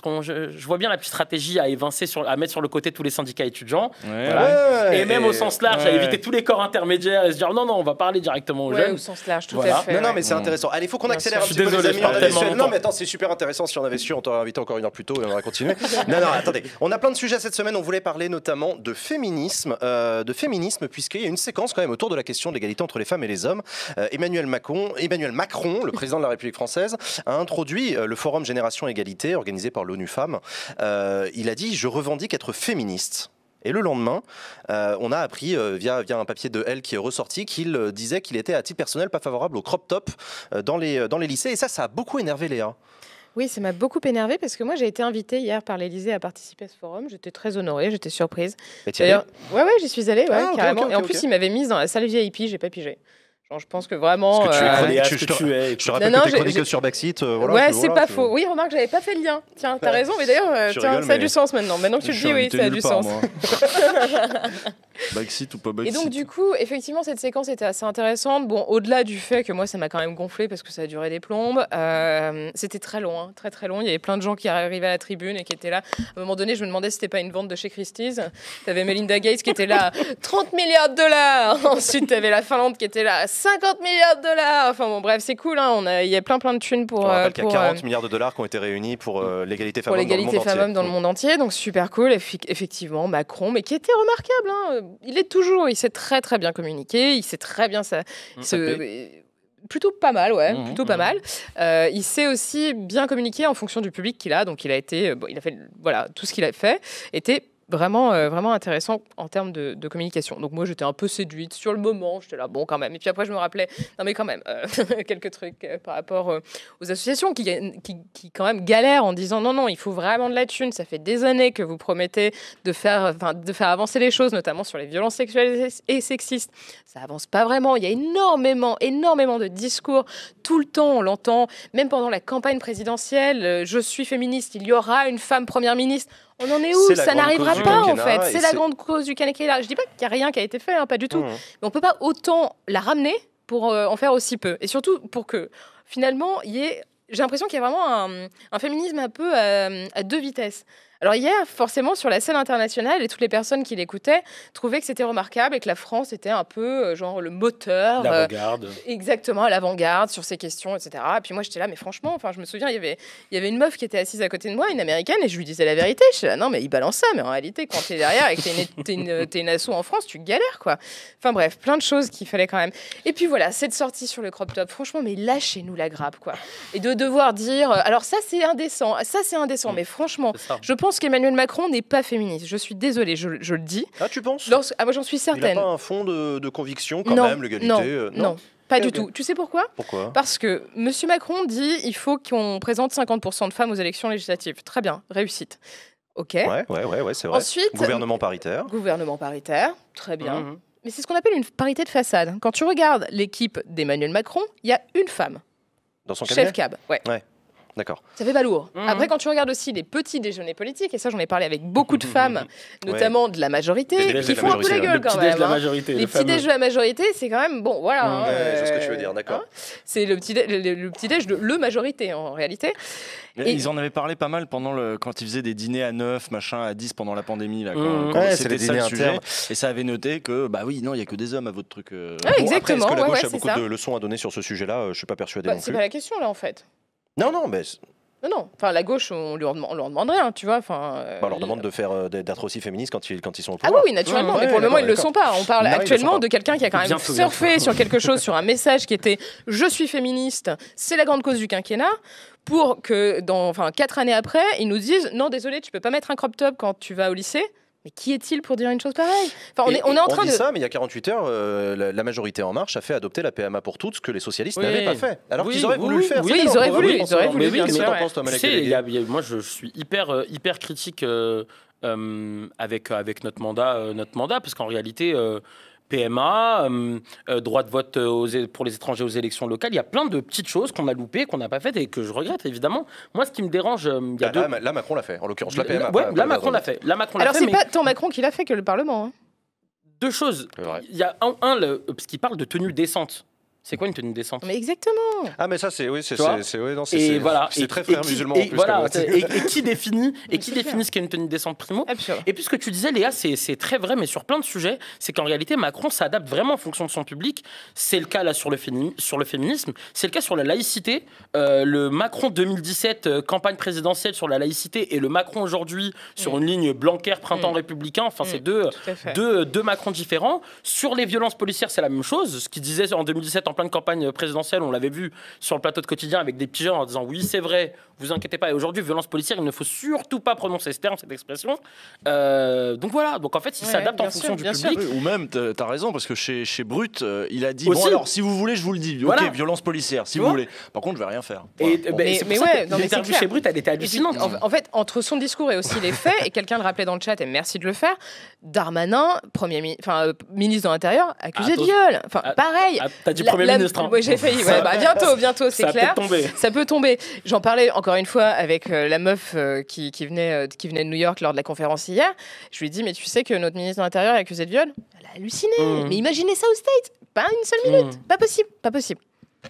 que je, je vois bien la petite stratégie à évincer, sur, à mettre sur le côté tous les syndicats étudiants. Ouais, voilà. ouais, et même et au sens large, ouais. à éviter tous les corps intermédiaires et se dire non, non, on va parler directement aux ouais, jeunes. Au sens large, tout voilà. à fait. Non, non, mais ouais. c'est intéressant. Allez, il faut qu'on accélère un petit peu, les amis. Su... Non, mais attends, c'est super intéressant. Si on avait su, on t'aurait invité encore une heure plus tôt et on aurait continué. non, non, attendez. On a plein de sujets cette semaine. On voulait parler notamment de féminisme, euh, de féminisme puisqu'il y a une séquence quand même autour de la question de l'égalité entre les femmes et les hommes. Euh, Emmanuel Macron, Emmanuel Macron, le président de la République française, a introduit euh, le forum Génération Égalité organisé par l'ONU Femmes. Euh, il a dit « Je revendique être féministe ». Et le lendemain, euh, on a appris euh, via, via un papier de Elle qui est ressorti qu'il euh, disait qu'il était à titre personnel pas favorable au crop top euh, dans, les, dans les lycées. Et ça, ça a beaucoup énervé Léa. Oui, ça m'a beaucoup énervée parce que moi, j'ai été invitée hier par l'Élysée à participer à ce forum. J'étais très honorée, j'étais surprise. Et tu y allais ? Ouais, ouais, j'y suis allée, ouais, ah, carrément. Okay, okay, okay, et en plus, okay. il m'avait mise dans la salle V I P, j'ai pas pigé. Genre, je pense que vraiment. Parce que tu es chroniqueuse, euh, tu, tu, tu es. Je te rappelle non, non, que tu es chroniqueuse sur Backseat. Euh, voilà, ouais, c'est voilà, pas faux. Oui, remarque, j'avais pas fait le lien. Tiens, t'as raison, mais d'ailleurs, euh, ça mais... a du sens maintenant. Maintenant que tu je le dis, oui, ça a du pas, sens. Backseat ou pas Backseat. Et donc, du coup, effectivement, cette séquence était assez intéressante. Bon, au-delà du fait que moi, ça m'a quand même gonflé parce que ça a duré des plombes. Euh, c'était très long, hein, très très long. Il y avait plein de gens qui arrivaient à la tribune et qui étaient là. À un moment donné, je me demandais si c'était pas une vente de chez Christie's. T'avais Melinda Gates qui était là, trente milliards de dollars. Ensuite, t'avais la Finlande qui était là. cinquante milliards de dollars. Enfin bon, bref, c'est cool. Hein. On a, il y a plein plein de thunes pour. On rappelle euh, qu'il y a quarante milliards de dollars qui ont été réunis pour euh, l'égalité femmes-hommes dans le monde entier. Dans le monde entier. Donc super cool. Eff effectivement, Macron, mais qui était remarquable. Hein. Il est toujours, il sait très très bien communiquer. Il sait très bien ça. Mmh, se... Plutôt pas mal, ouais. Mmh, plutôt mmh. pas mal. Euh, il sait aussi bien communiquer en fonction du public qu'il a. Donc il a été, bon, il a fait, voilà, tout ce qu'il a fait était vraiment, euh, vraiment intéressant en termes de, de communication. Donc moi, j'étais un peu séduite sur le moment. J'étais là, bon, quand même. Et puis après, je me rappelais, non mais quand même, euh, quelques trucs euh, par rapport euh, aux associations qui, qui, qui quand même galèrent en disant non, non, il faut vraiment de la thune. Ça fait des années que vous promettez de faire, de faire avancer les choses, notamment sur les violences sexuelles et sexistes. Ça avance pas vraiment. Il y a énormément, énormément de discours. Tout le temps, on l'entend. Même pendant la campagne présidentielle, euh, je suis féministe, il y aura une femme première ministre. On en est où? Ça n'arrivera pas, en fait. C'est la grande cause du quinquennat. Je ne dis pas qu'il n'y a rien qui a été fait, hein, pas du tout. Mmh. Mais on ne peut pas autant la ramener pour euh, en faire aussi peu. Et surtout pour que, finalement, il y ait... J'ai l'impression qu'il y a vraiment un, un féminisme un peu à, à deux vitesses. Alors hier, forcément, sur la scène internationale, et toutes les personnes qui l'écoutaient trouvaient que c'était remarquable et que la France était un peu, euh, genre, le moteur. L'avant-garde. Euh, exactement, l'avant-garde sur ces questions, et cetera. Et puis moi, j'étais là, mais franchement, enfin, je me souviens, il y avait, il y avait une meuf qui était assise à côté de moi, une américaine, et je lui disais la vérité. Je suis là, non, mais il balance ça, mais en réalité, quand t'es derrière et que t'es une, une, une asso en France, tu galères, quoi. Enfin bref, plein de choses qu'il fallait quand même. Et puis voilà, cette sortie sur le crop top, franchement, mais lâchez-nous la grappe, quoi. Et de devoir dire, alors ça, c'est indécent, ça, c'est indécent, mmh. mais franchement, je pense qu'Emmanuel Macron n'est pas féministe. Je suis désolée, je, je le dis. Ah, tu penses? Lorsque, ah, moi, j'en suis certaine. Il n'a pas un fond de, de conviction, quand non, même, l'égalité non, euh, non, non, pas okay. du tout. Tu sais pourquoi? Pourquoi? Parce que M. Macron dit qu'il faut qu'on présente cinquante pour cent de femmes aux élections législatives. Très bien, réussite. OK. Ouais, ouais, ouais, ouais c'est vrai. Ensuite, gouvernement paritaire. Gouvernement paritaire, très bien. Mmh. Mais c'est ce qu'on appelle une parité de façade. Quand tu regardes l'équipe d'Emmanuel Macron, il y a une femme. Dans son cabinet? Chef cab, ouais. ouais. D'accord. Ça fait pas lourd. Mmh. Après, quand tu regardes aussi les petits déjeuners politiques, et ça, j'en ai parlé avec beaucoup de femmes, notamment ouais. de la majorité, les qui font un peu la gueule le quand même. Hein. Majorité, les le petits déjeuners de la majorité, c'est quand même bon, voilà. Mmh. Hein, ouais, euh, je sais ce que tu veux dire, d'accord. Hein, c'est le petit, le, le petit déj de le majorité en réalité. Et ils en avaient parlé pas mal pendant le, quand ils faisaient des dîners à neuf, machin, à dix pendant la pandémie là. Quand, mmh. quand ouais, c'était ça le sujet. Et ça avait noté que bah oui, non, il y a que des hommes à votre truc. Euh... Ah, bon, exactement. Après, est-ce que la gauche a beaucoup de leçons à donner sur ce sujet-là? Je suis pas persuadé non plus. C'est pas la question là en fait. Non, non, mais... Non, non. Enfin, la gauche, on leur, on leur demande rien, tu vois. Enfin, euh, bah, on leur demande de faire, d'être aussi féministes quand ils, quand ils sont au pouvoir. Ah oui, naturellement. Mmh, mais ouais, pour le moment, ils ne le sont pas. On parle non, actuellement de quelqu'un qui a quand même bien surfé sur quelque chose, sur un message qui était « Je suis féministe, c'est la grande cause du quinquennat », pour que, dans, enfin, quatre années après, ils nous disent « Non, désolé, tu ne peux pas mettre un crop top quand tu vas au lycée ». Mais qui est-il pour dire une chose pareille? Enfin, on est, on est en train on dit de... ça, mais il y a quarante-huit heures, euh, la, la majorité En Marche a fait adopter la P M A pour toutes, ce que les socialistes oui. n'avaient pas fait. Alors oui, qu'ils auraient oui, voulu oui, le faire. Oui, oui ils auraient voulu. Oui, ils auraient voulu. Qu'est-ce que t'en penses, toi, Malek Délégué? Moi, je suis hyper, hyper critique euh, euh, avec, avec notre mandat, euh, notre mandat, parce qu'en réalité, euh, P M A, euh, euh, droit de vote aux, pour les étrangers aux élections locales, il y a plein de petites choses qu'on a loupées, qu'on n'a pas faites et que je regrette évidemment. Moi, ce qui me dérange, euh, y a bah, deux... là, là Macron l'a fait, en l'occurrence la P M A. Ouais, là Macron l'a fait. Là, Macron l'a fait. Alors c'est mais... pas tant Macron qui l'a fait que le Parlement. Hein. Deux choses. Il y a un, un le, parce qu'il parle de tenue décente. C'est quoi une tenue décente? Mais exactement. Ah mais ça c'est oui c'est c'est oui non c'est voilà. très frère et qui, musulman et en plus voilà, et, et qui définit et qui définit ce qu'est une tenue décente primo? Absolument. Et puis ce que tu disais Léa, c'est très vrai mais sur plein de sujets, c'est qu'en réalité Macron s'adapte vraiment en fonction de son public. C'est le cas là sur le féminisme, sur le féminisme, c'est le cas sur la laïcité, euh, le Macron deux mille dix-sept euh, campagne présidentielle sur la laïcité et le Macron aujourd'hui sur mmh. une ligne Blanquer printemps mmh. républicain, enfin mmh. c'est deux deux deux Macron différents. Sur les violences policières, c'est la même chose, ce qu'il disait en deux mille dix-sept en plein de campagne présidentielle, on l'avait vu sur le plateau de Quotidien avec des petits gens en disant oui c'est vrai, vous inquiétez pas, et aujourd'hui violence policière il ne faut surtout pas prononcer ce terme, cette expression, euh, donc voilà, donc en fait il s'adapte ouais, en fonction sûr, du public. Oui, ou même t'as raison parce que chez, chez Brut euh, il a dit aussi, bon alors si vous voulez je vous le dis, voilà. Ok violence policière si vous, vous voulez, par contre je vais rien faire voilà. Et, bon. Mais, mais ouais, l'interview chez Brut elle était hallucinante en, en fait entre son discours et aussi les faits, et quelqu'un le rappelait dans le chat et merci de le faire, Darmanin premier mi euh, ministre de l'Intérieur accusé ah, de viol, enfin ah, pareil ah, t'as dit premier Oui, j'ai failli. Ouais, bah, bientôt, bientôt, c'est clair. Ça peut tomber. Ça peut tomber. J'en parlais encore une fois avec euh, la meuf euh, qui, qui, venait, euh, qui venait de New York lors de la conférence hier. Je lui ai dit, mais tu sais que notre ministre de l'Intérieur est accusé de viol? Elle a halluciné. Mmh. Mais imaginez ça aux States. Pas une seule minute. Mmh. Pas possible. Pas possible.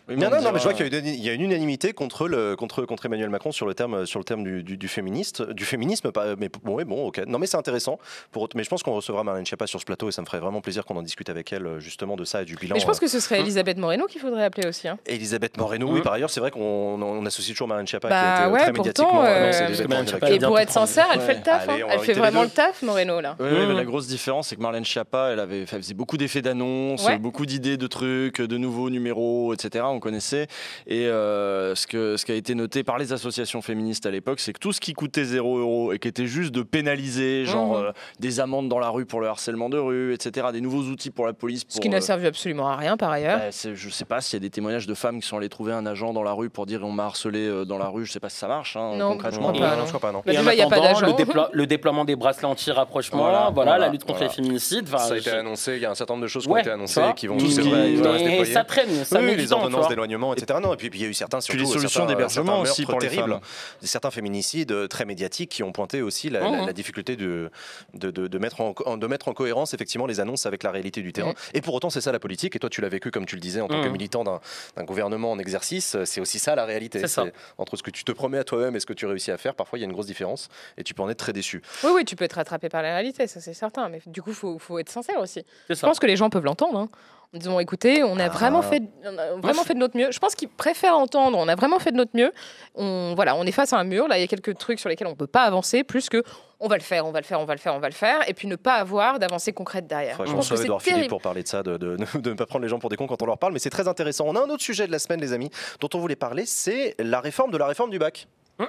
Oui, non, non, non, mais je vois qu'il y, y a une unanimité contre, le, contre, contre Emmanuel Macron sur le terme, sur le terme du, du, du, féministe, du féminisme. Mais bon, oui, bon, ok. Non, mais c'est intéressant. Pour, mais je pense qu'on recevra Marlène Schiappa sur ce plateau et ça me ferait vraiment plaisir qu'on en discute avec elle justement de ça et du bilan. Mais je pense que ce serait Elisabeth Moreno qu'il faudrait appeler aussi. Hein. Elisabeth Moreno, oui, par ailleurs, c'est vrai qu'on on associe toujours Marlène Schiappa bah, qui a été ouais, très médiatiquement euh, annoncée. Et pour être sincère, elle fait le taf. Allez, hein. Elle fait vraiment le taf, Moreno, là. Oui, oui, mmh. La grosse différence, c'est que Marlène Schiappa, elle, avait, elle faisait beaucoup d'effets d'annonce, ouais. beaucoup d'idées de trucs, de nouveaux numéros, et cetera. on connaissait. Et euh, ce, que, ce qui a été noté par les associations féministes à l'époque, c'est que tout ce qui coûtait zéro euro et qui était juste de pénaliser, genre mmh. euh, des amendes dans la rue pour le harcèlement de rue, et cetera, des nouveaux outils pour la police. Pour, ce qui n'a euh, servi absolument à rien par ailleurs. Bah, je ne sais pas s'il y a des témoignages de femmes qui sont allées trouver un agent dans la rue pour dire on m'a harcelé dans la rue, je ne sais pas si ça marche. Hein, non, concrètement. Je ne crois pas. Non. Et en attendant, le, déplo le déploiement des bracelets anti-rapprochement, voilà, voilà, voilà, la lutte contre voilà. les féminicides. Ça a été annoncé, il y a un certain nombre de choses ouais, qui ont été annoncées et qui vont se déployer. Et ça traîne, ça oui, met les temps, ordonnances d'éloignement, et cetera. Non, et puis il y a eu certains surtout, les solutions d'hébergement aussi pour terribles, certains féminicides très médiatiques qui ont pointé aussi la, mmh. la, la difficulté de, de, de, de, mettre en, de mettre en cohérence effectivement les annonces avec la réalité du terrain. Mmh. Et pour autant, c'est ça la politique. Et toi, tu l'as vécu comme tu le disais en tant mmh. que militant d'un gouvernement en exercice. C'est aussi ça la réalité. C'est ça. Entre ce que tu te promets à toi-même et ce que tu réussis à faire, parfois il y a une grosse différence et tu peux en être très déçu. Oui, oui, tu peux être rattrapé par la réalité, ça c'est certain. Mais du coup, il faut, faut être sincère aussi. Je pense que les gens peuvent l'entendre. Hein. Disons, écoutez, on a vraiment, ah. fait, on a vraiment fait de notre mieux. Je pense qu'ils préfèrent entendre, on a vraiment fait de notre mieux. On, voilà, on est face à un mur, là, il y a quelques trucs sur lesquels on ne peut pas avancer, plus que on va le faire, on va le faire, on va le faire, on va le faire, et puis ne pas avoir d'avancée concrète derrière. Faudrait je pense que c'est terrible pour parler de ça, de, de, de, de ne pas prendre les gens pour des cons quand on leur parle, mais c'est très intéressant. On a un autre sujet de la semaine, les amis, dont on voulait parler, c'est la réforme de la réforme du bac. Hum.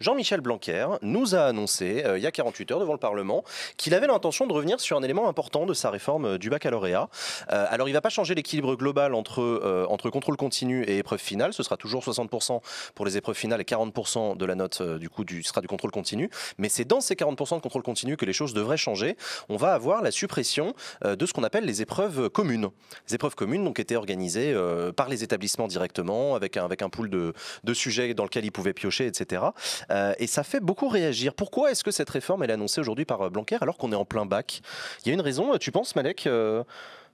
Jean-Michel Blanquer nous a annoncé, euh, il y a quarante-huit heures devant le Parlement, qu'il avait l'intention de revenir sur un élément important de sa réforme euh, du baccalauréat. Euh, alors, il ne va pas changer l'équilibre global entre, euh, entre contrôle continu et épreuve finale. Ce sera toujours soixante pour cent pour les épreuves finales et quarante pour cent de la note euh, du coup, du, sera du contrôle continu. Mais c'est dans ces quarante pour cent de contrôle continu que les choses devraient changer. On va avoir la suppression euh, de ce qu'on appelle les épreuves communes. Les épreuves communes donc, étaient organisées euh, par les établissements directement, avec un, avec un pool de, de sujets dans lesquels ils pouvaient piocher, et cetera. Euh, et ça fait beaucoup réagir. Pourquoi est-ce que cette réforme elle est annoncée aujourd'hui par Blanquer alors qu'on est en plein bac? Il y a une raison, tu penses, Malek, euh,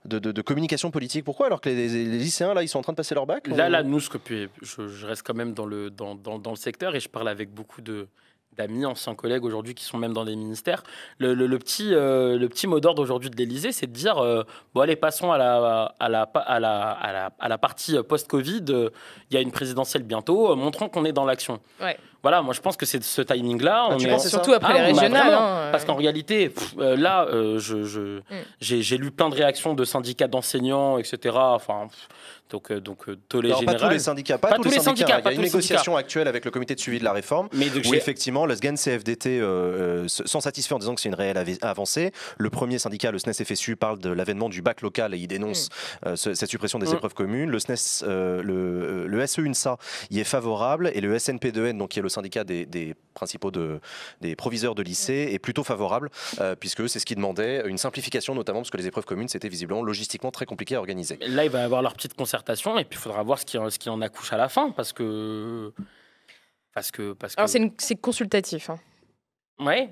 de, de, de communication politique? Pourquoi alors que les, les, les lycéens là ils sont en train de passer leur bac? Là, on... là nous, ce que puis, je, je reste quand même dans le, dans, dans, dans le secteur et je parle avec beaucoup de d'amis, anciens collègues aujourd'hui qui sont même dans des ministères. Le, le, le, petit, euh, le petit mot d'ordre aujourd'hui de l'Elysée, c'est de dire euh, bon allez, passons à la, à la, à la, à la, à la partie post-Covid, il euh, y a une présidentielle bientôt, euh, montrons qu'on est dans l'action. Ouais. Voilà, moi je pense que c'est ce timing-là. Ah, tu penses surtout après ah, les régionales. Hein, parce qu'en réalité, pff, euh, là, euh, je, je, mm. j'ai lu plein de réactions de syndicats d'enseignants, et cetera. Enfin... Pff, Donc, donc taux les non, pas tous les syndicats, pas, pas tous les syndicats. syndicats. Il y a une négociation actuelle avec le comité de suivi de la réforme, mais de où effectivement le S G A N C F D T euh, euh, s'en satisfait en disant que c'est une réelle avancée. Le premier syndicat, le S N E S F S U, parle de l'avènement du bac local et il dénonce mmh. euh, cette suppression des mmh. épreuves communes. Le S N E S, euh, le, le S E U N S A y est favorable et le S N P deux N, donc qui est le syndicat des, des principaux de, des proviseurs de lycée, mmh. est plutôt favorable euh, puisque c'est ce qui demandait une simplification, notamment parce que les épreuves communes c'était visiblement logistiquement très compliqué à organiser. Mais là, il va avoir leur petite concertation. Et puis il faudra voir ce qui, ce qui en accouche à la fin parce que. Parce que. Parce que... c'est consultatif. Hein. Oui.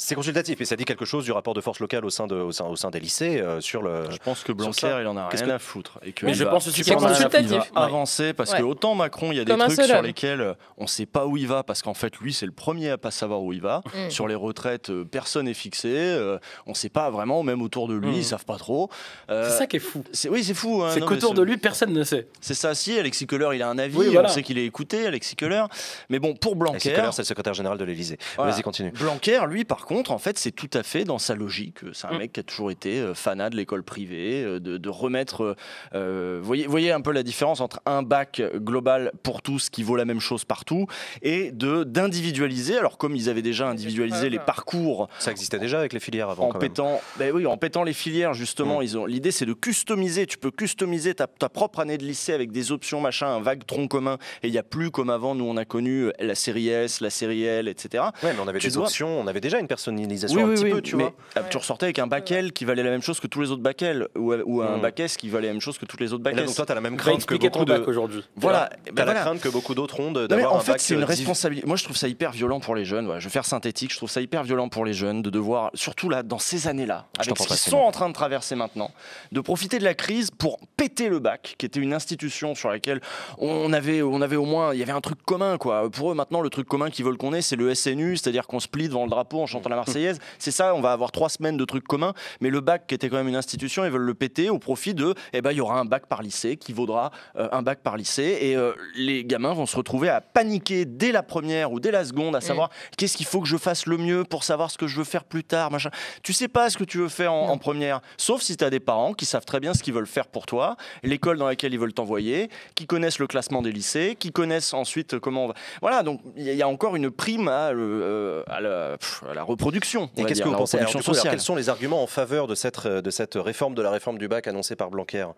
C'est consultatif et ça dit quelque chose du rapport de force locale au sein, de, au sein, au sein des lycées euh, sur le. Je pense que Blanquer il en a rien que... à foutre et que mais je va, pense aussi c'est consultatif. Il va avancer parce ouais. que autant Macron il y a comme des trucs sur lesquels on ne sait pas où il va parce qu'en fait lui c'est le premier à pas savoir où il va. Mm. Sur les retraites euh, personne n'est fixé, euh, on ne sait pas vraiment même autour de lui mm. ils savent pas trop. Euh, c'est ça qui est fou. Est, oui c'est fou. Hein, c'est qu'autour de lui personne ne sait. C'est ça si Alexis Köhler il a un avis, oui, voilà. on sait qu'il est écouté Alexis Köhler. Mais bon pour Blanquer. Alexis Köhler c'est le secrétaire général de l'Elysée. Vas-y continue. Blanquer lui par contre, en fait, c'est tout à fait dans sa logique. C'est un mec qui a toujours été fanat de l'école privée, de, de remettre... Euh, voyez, voyez un peu la différence entre un bac global pour tous qui vaut la même chose partout et d'individualiser. Alors, comme ils avaient déjà individualisé les parcours... Ça existait déjà avec les filières avant, en quand pétant, même. Ben oui, en pétant les filières, justement, mmh. l'idée, c'est de customiser. Tu peux customiser ta, ta propre année de lycée avec des options, machin, un vague tronc commun. Et il n'y a plus, comme avant, nous, on a connu la série S, la série L, et cetera. Oui, mais on avait tu des dois... options, on avait déjà une personne personnalisation oui, un oui, petit oui, peu, tu mais vois. Ouais. Tu ressortais avec un bac L qui valait la même chose que tous les autres bac L ou, ou un mmh. bac S qui valait la même chose que toutes les autres bac S. Donc toi, tu as la même crainte que beaucoup d'autres aujourd'hui. Voilà, tu as bah, la voilà. crainte que beaucoup d'autres ont d'avoir un fait, bac. C'est une responsabilité. Moi, je trouve ça hyper violent pour les jeunes. Voilà, je vais faire synthétique. Je trouve ça hyper violent pour les jeunes de devoir, surtout là, dans ces années-là, avec ce qu'ils sont en train de traverser maintenant, de profiter de la crise pour péter le bac, qui était une institution sur laquelle on avait, on avait au moins, il y avait un truc commun, quoi. Pour eux, maintenant, le truc commun qu'ils veulent qu'on ait, c'est le S N U, c'est-à-dire qu'on se plie devant le drapeau en chantant la Marseillaise. C'est ça, on va avoir trois semaines de trucs communs, mais le bac qui était quand même une institution, ils veulent le péter au profit de, eh ben, il y aura un bac par lycée qui vaudra euh, un bac par lycée, et euh, les gamins vont se retrouver à paniquer dès la première ou dès la seconde, à savoir mmh. qu'est-ce qu'il faut que je fasse le mieux pour savoir ce que je veux faire plus tard, machin. Tu sais pas ce que tu veux faire en, en première, sauf si tu as des parents qui savent très bien ce qu'ils veulent faire pour toi, l'école dans laquelle ils veulent t'envoyer, qui connaissent le classement des lycées, qui connaissent ensuite comment on va... Voilà, donc il y, y a encore une prime à, le, à, la, pff, à la reproduction. Et qu'est-ce que vous pensez alors, coup, alors, quels sont les arguments en faveur de cette, de cette réforme, de la réforme du bac annoncée par Blanquer? Bah,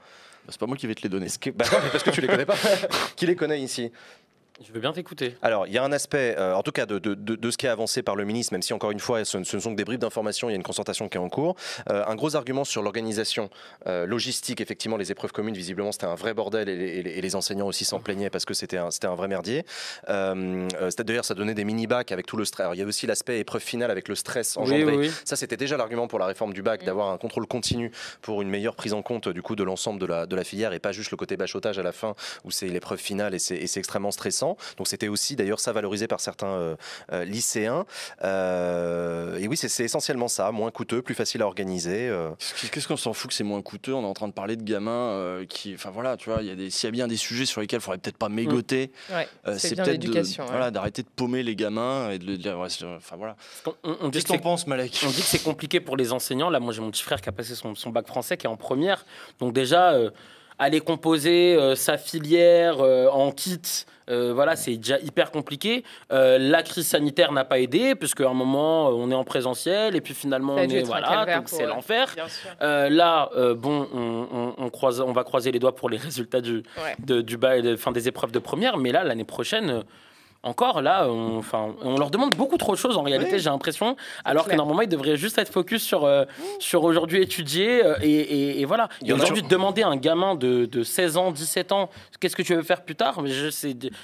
c'est pas moi qui vais te les donner. Que... Bah, non, mais parce que tu les connais pas. Qui les connaît ici? Je veux bien t'écouter. Alors, il y a un aspect, euh, en tout cas, de, de, de, de ce qui est avancé par le ministre, même si, encore une fois, ce ne, ce ne sont que des bribes d'informations, il y a une concertation qui est en cours. Euh, un gros argument sur l'organisation euh, logistique, effectivement, les épreuves communes, visiblement, c'était un vrai bordel et les, et les, et les enseignants aussi s'en plaignaient parce que c'était un, c'était un vrai merdier. Euh, D'ailleurs, ça donnait des mini-bacs avec tout le stress. Alors, il y a aussi l'aspect épreuve finale avec le stress engendré. Oui, oui, oui. Ça, c'était déjà l'argument pour la réforme du bac, d'avoir un contrôle continu pour une meilleure prise en compte, du coup, de l'ensemble de la, de la filière et pas juste le côté bachotage à la fin où c'est l'épreuve finale et c'est extrêmement stressant. Donc c'était aussi d'ailleurs ça valorisé par certains euh, euh, lycéens. Euh, et oui, c'est essentiellement ça, moins coûteux, plus facile à organiser. Euh. Qu'est-ce qu'on s'en fout que c'est moins coûteux? On est en train de parler de gamins euh, qui, enfin voilà, tu vois, il y a des, s'il y a bien des sujets sur lesquels il faudrait peut-être pas mégoter. Mmh. Ouais, euh, c'est peut-être d'éducation. Ouais. Voilà, d'arrêter de paumer les gamins et de dire, ouais, enfin voilà. Qu'est-ce qu'on pense, Malek? On dit que c'est compliqué pour les enseignants. Là, moi j'ai mon petit frère qui a passé son, son bac français, qui est en première. Donc déjà. Euh, aller composer euh, sa filière euh, en kit, euh, voilà, c'est déjà hyper compliqué. Euh, la crise sanitaire n'a pas aidé, puisque à un moment, on est en présentiel, et puis finalement, ça on est, voilà, donc c'est l'enfer. Euh, là, euh, bon, on, on, on, croise, on va croiser les doigts pour les résultats du, ouais. de, du bas, de, fin, des épreuves de première, mais là, l'année prochaine... Euh, Encore là, on, enfin, on leur demande beaucoup trop de choses en réalité, oui. J'ai l'impression, alors clair. Que normalement ils devraient juste être focus sur, euh, sur aujourd'hui étudier euh, et, et, et voilà. Et aujourd'hui, demander à un gamin de, de seize ans, dix-sept ans, qu'est-ce que tu veux faire plus tard?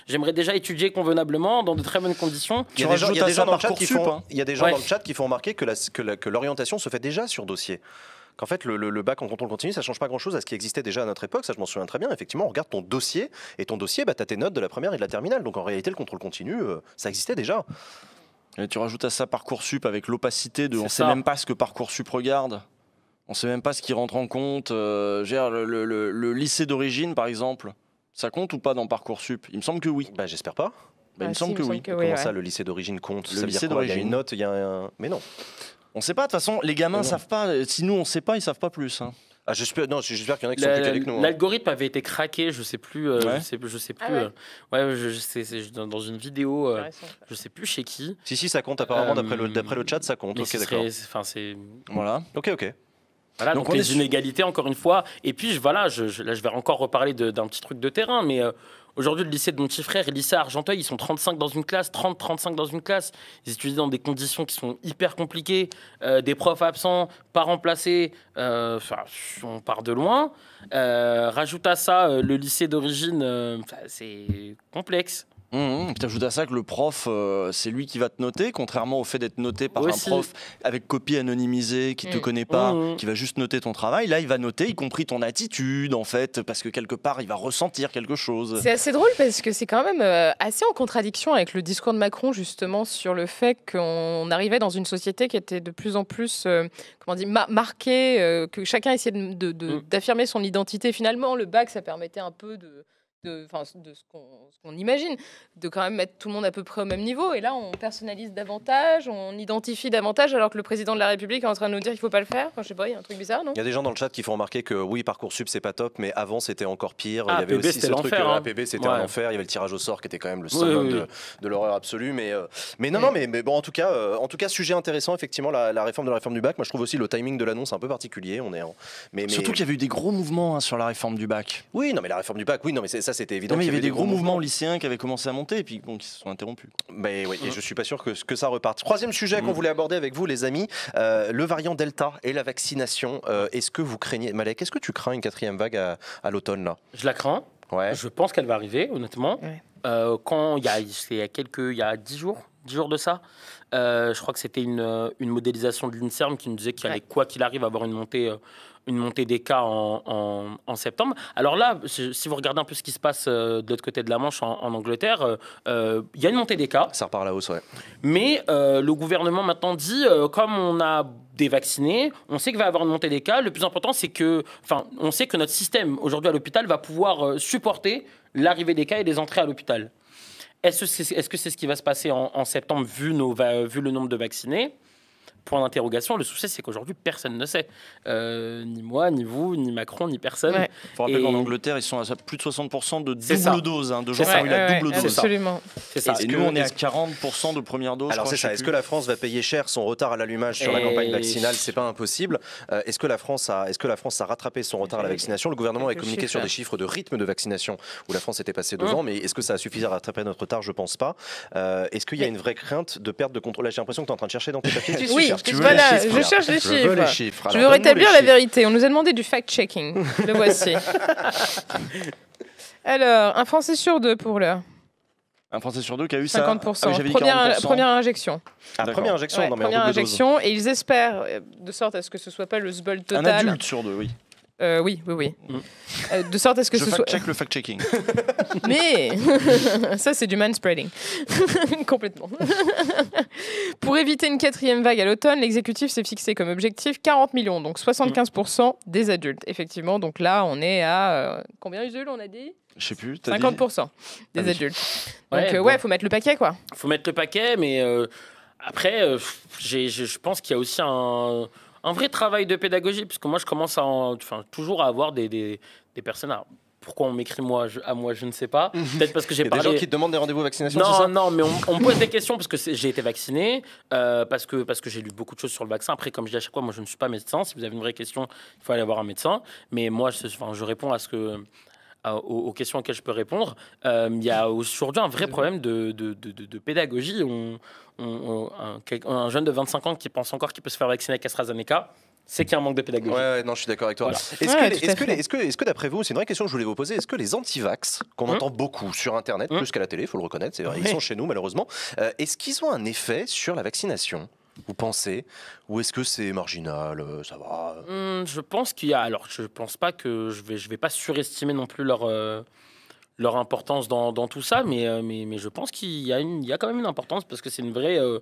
J'aimerais déjà étudier convenablement dans de très bonnes conditions. Il y a des gens, y a des gens, dans, le chat qui font, hein. y a des gens ouais. dans le chat qui font remarquer que l'orientation que que se fait déjà sur dossier. Qu'en fait, le, le, le bac en contrôle continu, ça ne change pas grand-chose à ce qui existait déjà à notre époque. Ça, je m'en souviens très bien. Effectivement, on regarde ton dossier, et ton dossier, bah, tu as tes notes de la première et de la terminale. Donc, en réalité, le contrôle continu, euh, ça existait déjà. Et tu rajoutes à ça Parcoursup avec l'opacité de... On ne sait même pas ce que Parcoursup regarde. On ne sait même pas ce qui rentre en compte. Euh, gère le, le, le, le lycée d'origine, par exemple, ça compte ou pas dans Parcoursup? Il me semble que oui. Bah, j'espère pas. Bah, ah, il me si, semble que me oui. Que Comment ouais. ça, le lycée d'origine compte? Le ça veut lycée d'origine. Il y a une note, il y a un... Mais non. On ne sait pas, de toute façon, les gamins ne savent pas. Si nous, on ne sait pas, ils ne savent pas plus. Hein. Ah, j'espère qu'il y en a qui sont plus calés que nous. L'algorithme hein. avait été craqué, je ne sais plus. Euh, ouais. Je sais, je sais plus. Ah ouais. Euh, ouais, je, je sais, dans une vidéo, euh, je ne sais plus chez qui. Si, si, ça compte apparemment, euh, d'après le, d'après le chat, ça compte. Ok, d'accord. Voilà. Ok, ok. Voilà, donc, donc les inégalités, sur... encore une fois. Et puis, je, voilà, je, je, là, je vais encore reparler d'un petit truc de terrain, mais... Euh, aujourd'hui, le lycée de mon petit frère et le lycée à Argenteuil, ils sont trente-cinq dans une classe, trente, trente-cinq dans une classe. Ils étudient dans des conditions qui sont hyper compliquées, euh, des profs absents, parents placés, euh, on part de loin. Euh, rajoute à ça euh, le lycée d'origine, euh, c'est complexe. Mmh, tu ajoutes à ça que le prof, euh, c'est lui qui va te noter, contrairement au fait d'être noté par Aussi. un prof avec copie anonymisée qui ne mmh. te connaît pas, mmh. qui va juste noter ton travail. Là, il va noter, y compris ton attitude, en fait, parce que quelque part, il va ressentir quelque chose. C'est assez drôle parce que c'est quand même euh, assez en contradiction avec le discours de Macron, justement, sur le fait qu'on arrivait dans une société qui était de plus en plus euh, comment on dit, ma marquée, euh, que chacun essayait d'affirmer mmh. son identité. Finalement, le bac, ça permettait un peu de... de, de ce qu'on qu'on imagine, de quand même mettre tout le monde à peu près au même niveau. Et là, on personnalise davantage, on identifie davantage, alors que le président de la République est en train de nous dire qu'il ne faut pas le faire. Enfin, je sais pas, il y a un truc bizarre, non? Il y a des gens dans le chat qui font remarquer que oui, Parcoursup, c'est pas top, mais avant, c'était encore pire. Ah, il y avait A P B, aussi ce truc, hein. A P B, c'était ouais. un enfer. Il y avait le tirage au sort qui était quand même le summum oui, oui, oui. de, de l'horreur absolue. Mais, euh, mais non, oui. non, mais, mais bon, en tout, cas, euh, en tout cas, sujet intéressant, effectivement, la, la réforme de la réforme du bac. Moi, je trouve aussi le timing de l'annonce un peu particulier. On est en... mais, mais... Surtout qu'il y avait eu des gros mouvements hein, sur la réforme du bac. Oui, non, mais la réforme du bac, oui, non, mais ça, c'était évident. Non, mais il y avait des, des gros, gros mouvements lycéens qui avaient commencé à monter et puis bon, qui se sont interrompus. Mais oui, et je suis pas sûr que, que ça reparte. Troisième sujet mmh. qu'on voulait aborder avec vous, les amis, euh, le variant Delta et la vaccination. Euh, est-ce que vous craignez, Malek, est-ce que tu crains une quatrième vague à, à l'automne là? Je la crains. Ouais. Je pense qu'elle va arriver, honnêtement. Ouais. Euh, quand il y a, il y a quelques, il y a dix jours, dix jours de ça, euh, je crois que c'était une, une modélisation de l'INSERM qui nous disait qu'il allait, ouais. quoi qu'il arrive, avoir une montée, une montée des cas en, en, en septembre. Alors là, si vous regardez un peu ce qui se passe de l'autre côté de la Manche, en, en Angleterre, euh, il y a une montée des cas. Ça repart à la hausse, ouais. Mais euh, le gouvernement maintenant dit, euh, comme on a des vaccinés, on sait qu'il va y avoir une montée des cas. Le plus important, c'est que, enfin, on sait que notre système aujourd'hui à l'hôpital va pouvoir supporter l'arrivée des cas et des entrées à l'hôpital. Est-ce que c'est est-ce que c'est ce qui va se passer en, en septembre, vu, nos, vu le nombre de vaccinés? Point d'interrogation. Le souci, c'est qu'aujourd'hui, personne ne sait. Euh, ni moi, ni vous, ni Macron, ni personne. Il ouais. faut rappeler et... qu'en Angleterre, ils sont à plus de soixante pour cent de double dose, hein, de gens qui ont eu la double ouais, dose. Absolument. C'est ça. Et nous, on est à quarante pour cent de première dose. Alors, c'est ça. Est-ce que la France va payer cher son retard à l'allumage sur et... la campagne vaccinale? C'est pas impossible. Euh, Est-ce que la France a, est-ce que la France a rattrapé son retard à la vaccination? Le gouvernement a communiqué chiffre. sur des chiffres de rythme de vaccination où la France était passée devant, mmh. mais est-ce que ça a suffi à rattraper notre retard? Je pense pas. Euh, est-ce qu'il y a une vraie crainte de perte de contrôle? Là, j'ai l'impression que tu es en train de chercher dans tes papiers. Oui. Voilà, je cherche les chiffres. Je veux, les chiffres. Je veux rétablir la vérité. On nous a demandé du fact-checking. Le voici. Alors, un Français sur deux pour l'heure. Un Français sur deux qui a eu ça. cinquante pour cent. Ah, première, première injection. Ah, première injection. Ouais, non, mais première injection. Dose. Et ils espèrent, de sorte à ce que ce soit pas le zbol total. Un adulte sur deux, oui. Euh, oui, oui, oui. Mm. Euh, de sorte à ce que je ce soit. Je fact-check le fact-checking. Mais ça, c'est du manspreading. Complètement. Pour éviter une quatrième vague à l'automne, l'exécutif s'est fixé comme objectif quarante millions, donc soixante-quinze pour cent mm. des adultes. Effectivement, donc là, on est à. Euh, combien, Usul, on a dit? Je sais plus. T'as cinquante pour cent dit... des ah, adultes. Oui. Donc, ouais, euh, ouais, bon. faut mettre le paquet, quoi. Faut mettre le paquet, mais euh, après, euh, je pense qu'il y a aussi un. Un vrai travail de pédagogie, puisque moi, je commence à en, enfin, toujours à avoir des, des, des personnes. Alors, pourquoi on m'écrit moi, je, à moi, je ne sais pas. Peut-être parce que j'ai parlé... Il y a des gens qui te demandent des rendez-vous vaccination, c'est ça ? Non, non, mais on, on me pose des questions parce que j'ai été vacciné, euh, parce que, parce que j'ai lu beaucoup de choses sur le vaccin. Après, comme je dis à chaque fois, moi, je ne suis pas médecin. Si vous avez une vraie question, il faut aller voir un médecin. Mais moi, je, enfin, je réponds à ce que... aux questions auxquelles je peux répondre. Euh, il y a aujourd'hui un vrai problème de, de, de, de pédagogie. On, on, on, un, un jeune de vingt-cinq ans qui pense encore qu'il peut se faire vacciner avec AstraZeneca, c'est qu'il y a un manque de pédagogie. Ouais, ouais, non, je suis d'accord avec toi. Voilà. Est-ce ouais, que, est-ce que, est-ce que, est-ce que d'après vous, c'est une vraie question que je voulais vous poser, est-ce que les anti-vax, qu'on hum. entend beaucoup sur Internet, hum. plus qu'à la télé, il faut le reconnaître, c'est vrai, oui. ils sont chez nous malheureusement, euh, est-ce qu'ils ont un effet sur la vaccination ? Vous pensez? Ou est-ce que c'est marginal? Ça va. Mmh, je pense qu'il y a. Alors, je pense pas que je vais, je vais pas surestimer non plus leur euh, leur importance dans, dans tout ça, mais euh, mais, mais je pense qu'il y a une, il y a quand même une importance parce que c'est une vraie. Euh,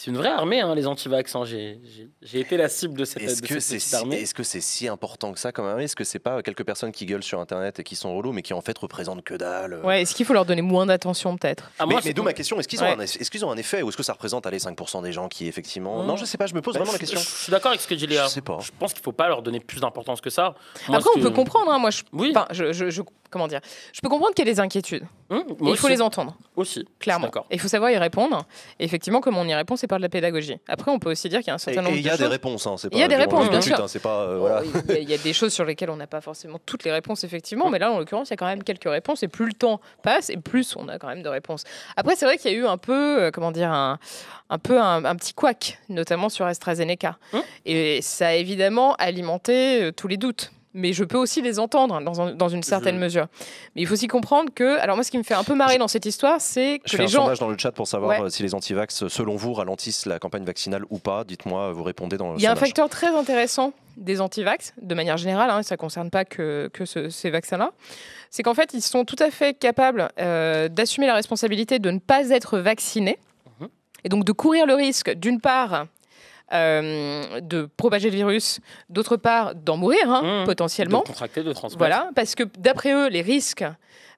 C'est une vraie armée, hein, les anti-vax. Hein. J'ai été la cible de cette, est-ce de que cette est armée. Si, est-ce que c'est si important que ça, quand même? Est-ce que c'est pas quelques personnes qui gueulent sur Internet et qui sont relous, mais qui en fait représentent que dalle? Ouais, est-ce qu'il faut leur donner moins d'attention, peut-être? ah, Mais, mais d'où ma question, est-ce qu'ils ouais. ont, est-ce qu'ils ont un effet? Ou est-ce que ça représente allez, cinq pour cent des gens qui, effectivement... Mmh. Non, je sais pas, je me pose bah, vraiment je, la question. Je, je suis d'accord avec ce que dit Léa. Je sais pas. Je pense qu'il faut pas leur donner plus d'importance que ça. Moi, Après, on que... peut comprendre. Hein, moi, je... Oui. Enfin, je, je, je... Comment dire? Je peux comprendre qu'il y ait des inquiétudes. Mmh, il faut les entendre. Aussi. Clairement. Il faut savoir y répondre. Effectivement, comment on y répond, par de la pédagogie. Après, on peut aussi dire qu'il y a un certain et, nombre et de choses. Il y a des réponses. Hein, il y a des réponses, bien sûr. Il y a des choses sur lesquelles on n'a pas forcément toutes les réponses, effectivement, mais là, en l'occurrence, il y a quand même quelques réponses, et plus le temps passe, et plus on a quand même de réponses. Après, c'est vrai qu'il y a eu un peu, euh, comment dire, un, un peu un, un petit couac, notamment sur AstraZeneca. Hum? Et ça a évidemment alimenté euh, tous les doutes. Mais je peux aussi les entendre dans, un, dans une certaine je... mesure. Mais il faut aussi comprendre que... Alors moi, ce qui me fait un peu marrer je... dans cette histoire, c'est que je fais les un gens... sondage dans le chat pour savoir ouais. si les anti-vax, selon vous, ralentissent la campagne vaccinale ou pas. Dites-moi, vous répondez dans le sondage. Il y a un facteur très intéressant des anti-vax, de manière générale, hein, ça ne concerne pas que, que ce, ces vaccins-là, c'est qu'en fait, ils sont tout à fait capables euh, d'assumer la responsabilité de ne pas être vaccinés, mmh. et donc de courir le risque, d'une part... Euh, de propager le virus, d'autre part d'en mourir, hein, mmh, potentiellement. De contracter, de transmettre. Voilà, parce que d'après eux, les risques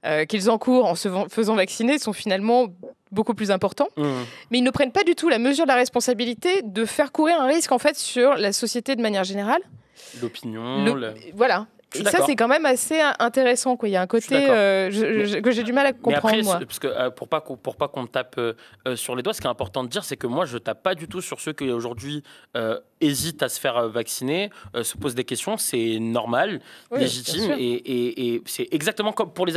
euh, qu'ils encourent en se faisant vacciner sont finalement beaucoup plus importants. Mmh. Mais ils ne prennent pas du tout la mesure de la responsabilité de faire courir un risque, en fait, sur la société de manière générale. L'opinion. Le... Le... Voilà. Et ça, c'est quand même assez intéressant, quoi. Il y a un côté euh, je, je, que j'ai du mal à comprendre. Après, moi. Parce que, euh, pour pas qu'on qu me tape euh, euh, sur les doigts, ce qui est important de dire, c'est que moi, je tape pas du tout sur ceux qui, aujourd'hui, euh, hésitent à se faire vacciner, euh, se posent des questions. C'est normal, oui, légitime. Et, et, et c'est exactement comme pour, les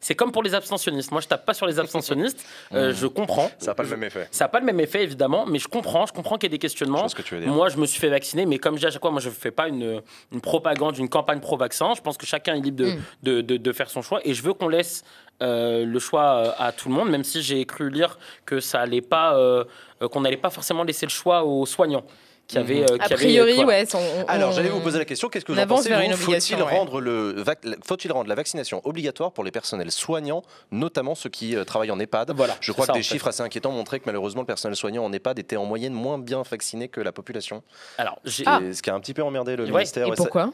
c'est comme pour les abstentionnistes. Moi, je tape pas sur les abstentionnistes. euh, je comprends. Ça n'a pas le même effet. Ça n'a pas le même effet, évidemment. Mais je comprends. Je comprends qu'il y ait des questionnements. Je pense que tu veux dire. Moi, je me suis fait vacciner. Mais comme je dis à chaque fois, moi, je ne fais pas une, une propagande, une campagne pro-vaccin. vaccin. Je pense que chacun est libre de, mmh. de, de, de faire son choix. Et je veux qu'on laisse euh, le choix à tout le monde, même si j'ai cru lire que ça allait pas, euh, qu'on n'allait pas forcément laisser le choix aux soignants. Qui avait, mmh. euh, qui a priori, avait, ouais. Son, on, Alors, j'allais vous poser la question, qu'est-ce que vous en pensez, faut-il ouais. rendre, le, faut-il rendre la vaccination obligatoire pour les personnels soignants, notamment ceux qui euh, travaillent en EHPAD? Voilà, je crois ça, que des chiffres fait. assez inquiétants montraient que malheureusement, le personnel soignant en EHPAD était en moyenne moins bien vacciné que la population. Alors, ah. Ce qui a un petit peu emmerdé le ouais. ministère. Et, et pourquoi ça...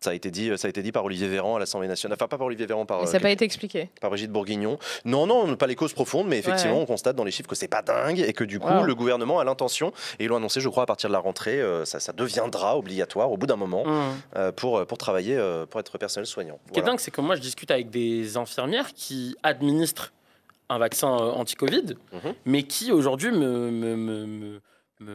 Ça a été dit, ça a été dit par Olivier Véran à l'Assemblée nationale. Enfin, pas par Olivier Véran, par. Et ça n'a euh, pas été expliqué. Par Brigitte Bourguignon. Non, non, pas les causes profondes, mais effectivement, ouais. on constate dans les chiffres que c'est pas dingue et que du coup, wow. le gouvernement a l'intention, et ils l'ont annoncé, je crois, à partir de la rentrée, euh, ça, ça deviendra obligatoire au bout d'un moment mmh. euh, pour pour travailler, euh, pour être personnel soignant. Ce qui voilà. est dingue, c'est que moi, je discute avec des infirmières qui administrent un vaccin anti-Covid, mmh. mais qui aujourd'hui me. me, me, me...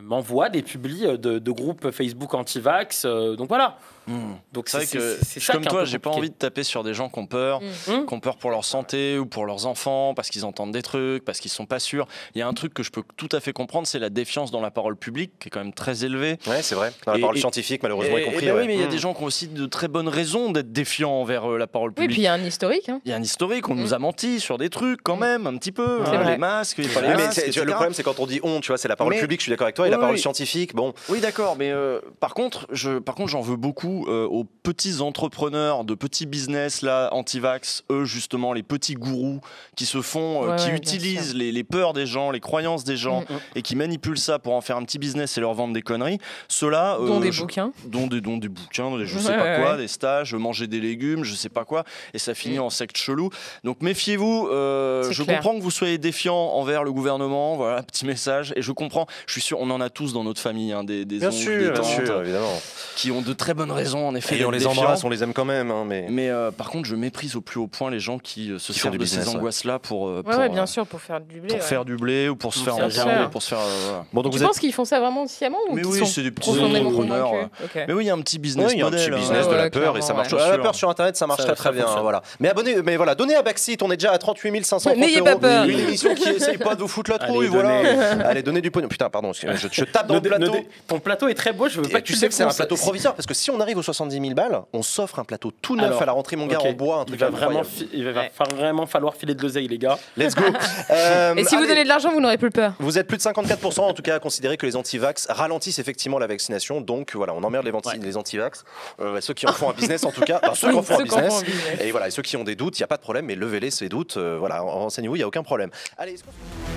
m'envoie des publis de, de groupes Facebook anti-vax, euh, donc voilà. Mmh. Donc c'est vrai que c'est ça comme toi, j'ai pas envie de taper sur des gens qui ont peur, mmh. qui ont peur pour leur santé ou pour leurs enfants, parce qu'ils entendent des trucs, parce qu'ils sont pas sûrs. Il y a un truc que je peux tout à fait comprendre, c'est la défiance dans la parole publique, qui est quand même très élevée. Ouais, c'est vrai. Dans la et, parole et, scientifique, malheureusement, y compris. Ben ouais. Oui, mais il mmh. y a des gens qui ont aussi de très bonnes raisons d'être défiants envers euh, la parole publique. Oui, puis il y a un historique. Il hein. y a un historique. On mmh. nous a menti sur des trucs quand même, un petit peu. Hein, les vrai. masques, les mais masques. Le problème, c'est quand on dit on, tu vois, c'est la parole publique. Je suis d'accord. Toi, et oui, la parole oui. scientifique, bon. Oui, d'accord, mais euh, par contre, je, par contre, j'en veux beaucoup euh, aux petits entrepreneurs de petits business là, anti-vax, eux justement, les petits gourous qui se font, euh, ouais, qui ouais, utilisent les, les peurs des gens, les croyances des gens, mm-hmm. et qui manipulent ça pour en faire un petit business et leur vendre des conneries. Ceux-là, euh, dont des je, bouquins, dont des, dont des bouquins, des, je ouais, sais ouais, pas ouais. quoi, des stages, manger des légumes, je sais pas quoi, et ça finit mm. en secte chelou. Donc méfiez-vous. Euh, je clair. comprends que vous soyez défiant envers le gouvernement, voilà, petit message, et je comprends. Je suis sûr. On en a tous dans notre famille, hein, des, des, bien ongles, sûr, des tantes, bien sûr, évidemment. Qui ont de très bonnes raisons, en effet. Et on les embrasse, on les aime quand même. Hein, mais mais euh, par contre, je méprise au plus haut point les gens qui euh, se qui servent de business, ces angoisses-là pour, euh, ouais, pour, ouais, bien euh, sûr, pour faire du blé. Pour ouais. faire du blé ou pour se faire enfermer. Euh, bon, donc tu vous penses êtes... qu'ils font ça vraiment sciemment ou mais oui, c'est des petits entrepreneurs. Que... Okay. Mais oui, il y a un petit business, oui, il y a un petit business de la peur et ça marche. La peur sur Internet, ça marche très très bien. Mais abonnez, mais voilà, donnez à Backseat, on est déjà à trente-huit mille cinq cents euros. N'ayez pas peur. Une émission qui essaye pas de vous foutre la trouille, voilà. Allez, donnez du pognon. Putain, pardon. Je, je tape dans le plateau. Ton plateau est très beau, je veux pas que tu sais que c'est un plateau provisoire parce que si on arrive aux soixante-dix mille balles, on s'offre un plateau tout neuf. Alors, à la rentrée, mon gars, okay. en bois, un truc il va incroyable. Vraiment, il va ouais. vraiment falloir filer de l'oseille, les gars. Let's go. euh, Et si allez, vous donnez de l'argent, vous n'aurez plus peur. Vous êtes plus de cinquante-quatre pour cent en tout cas à considérer que les anti-vax ralentissent effectivement la vaccination. Donc voilà, on emmerde les, ouais. les anti-vax. Euh, ceux qui en font un business en tout cas, enfin, ceux qui en font un business. Et voilà, et ceux qui ont des doutes, il n'y a pas de problème, mais levez-les ces doutes. Euh, voilà, renseignez-vous, il n'y a aucun problème. Allez, est-ce qu'on...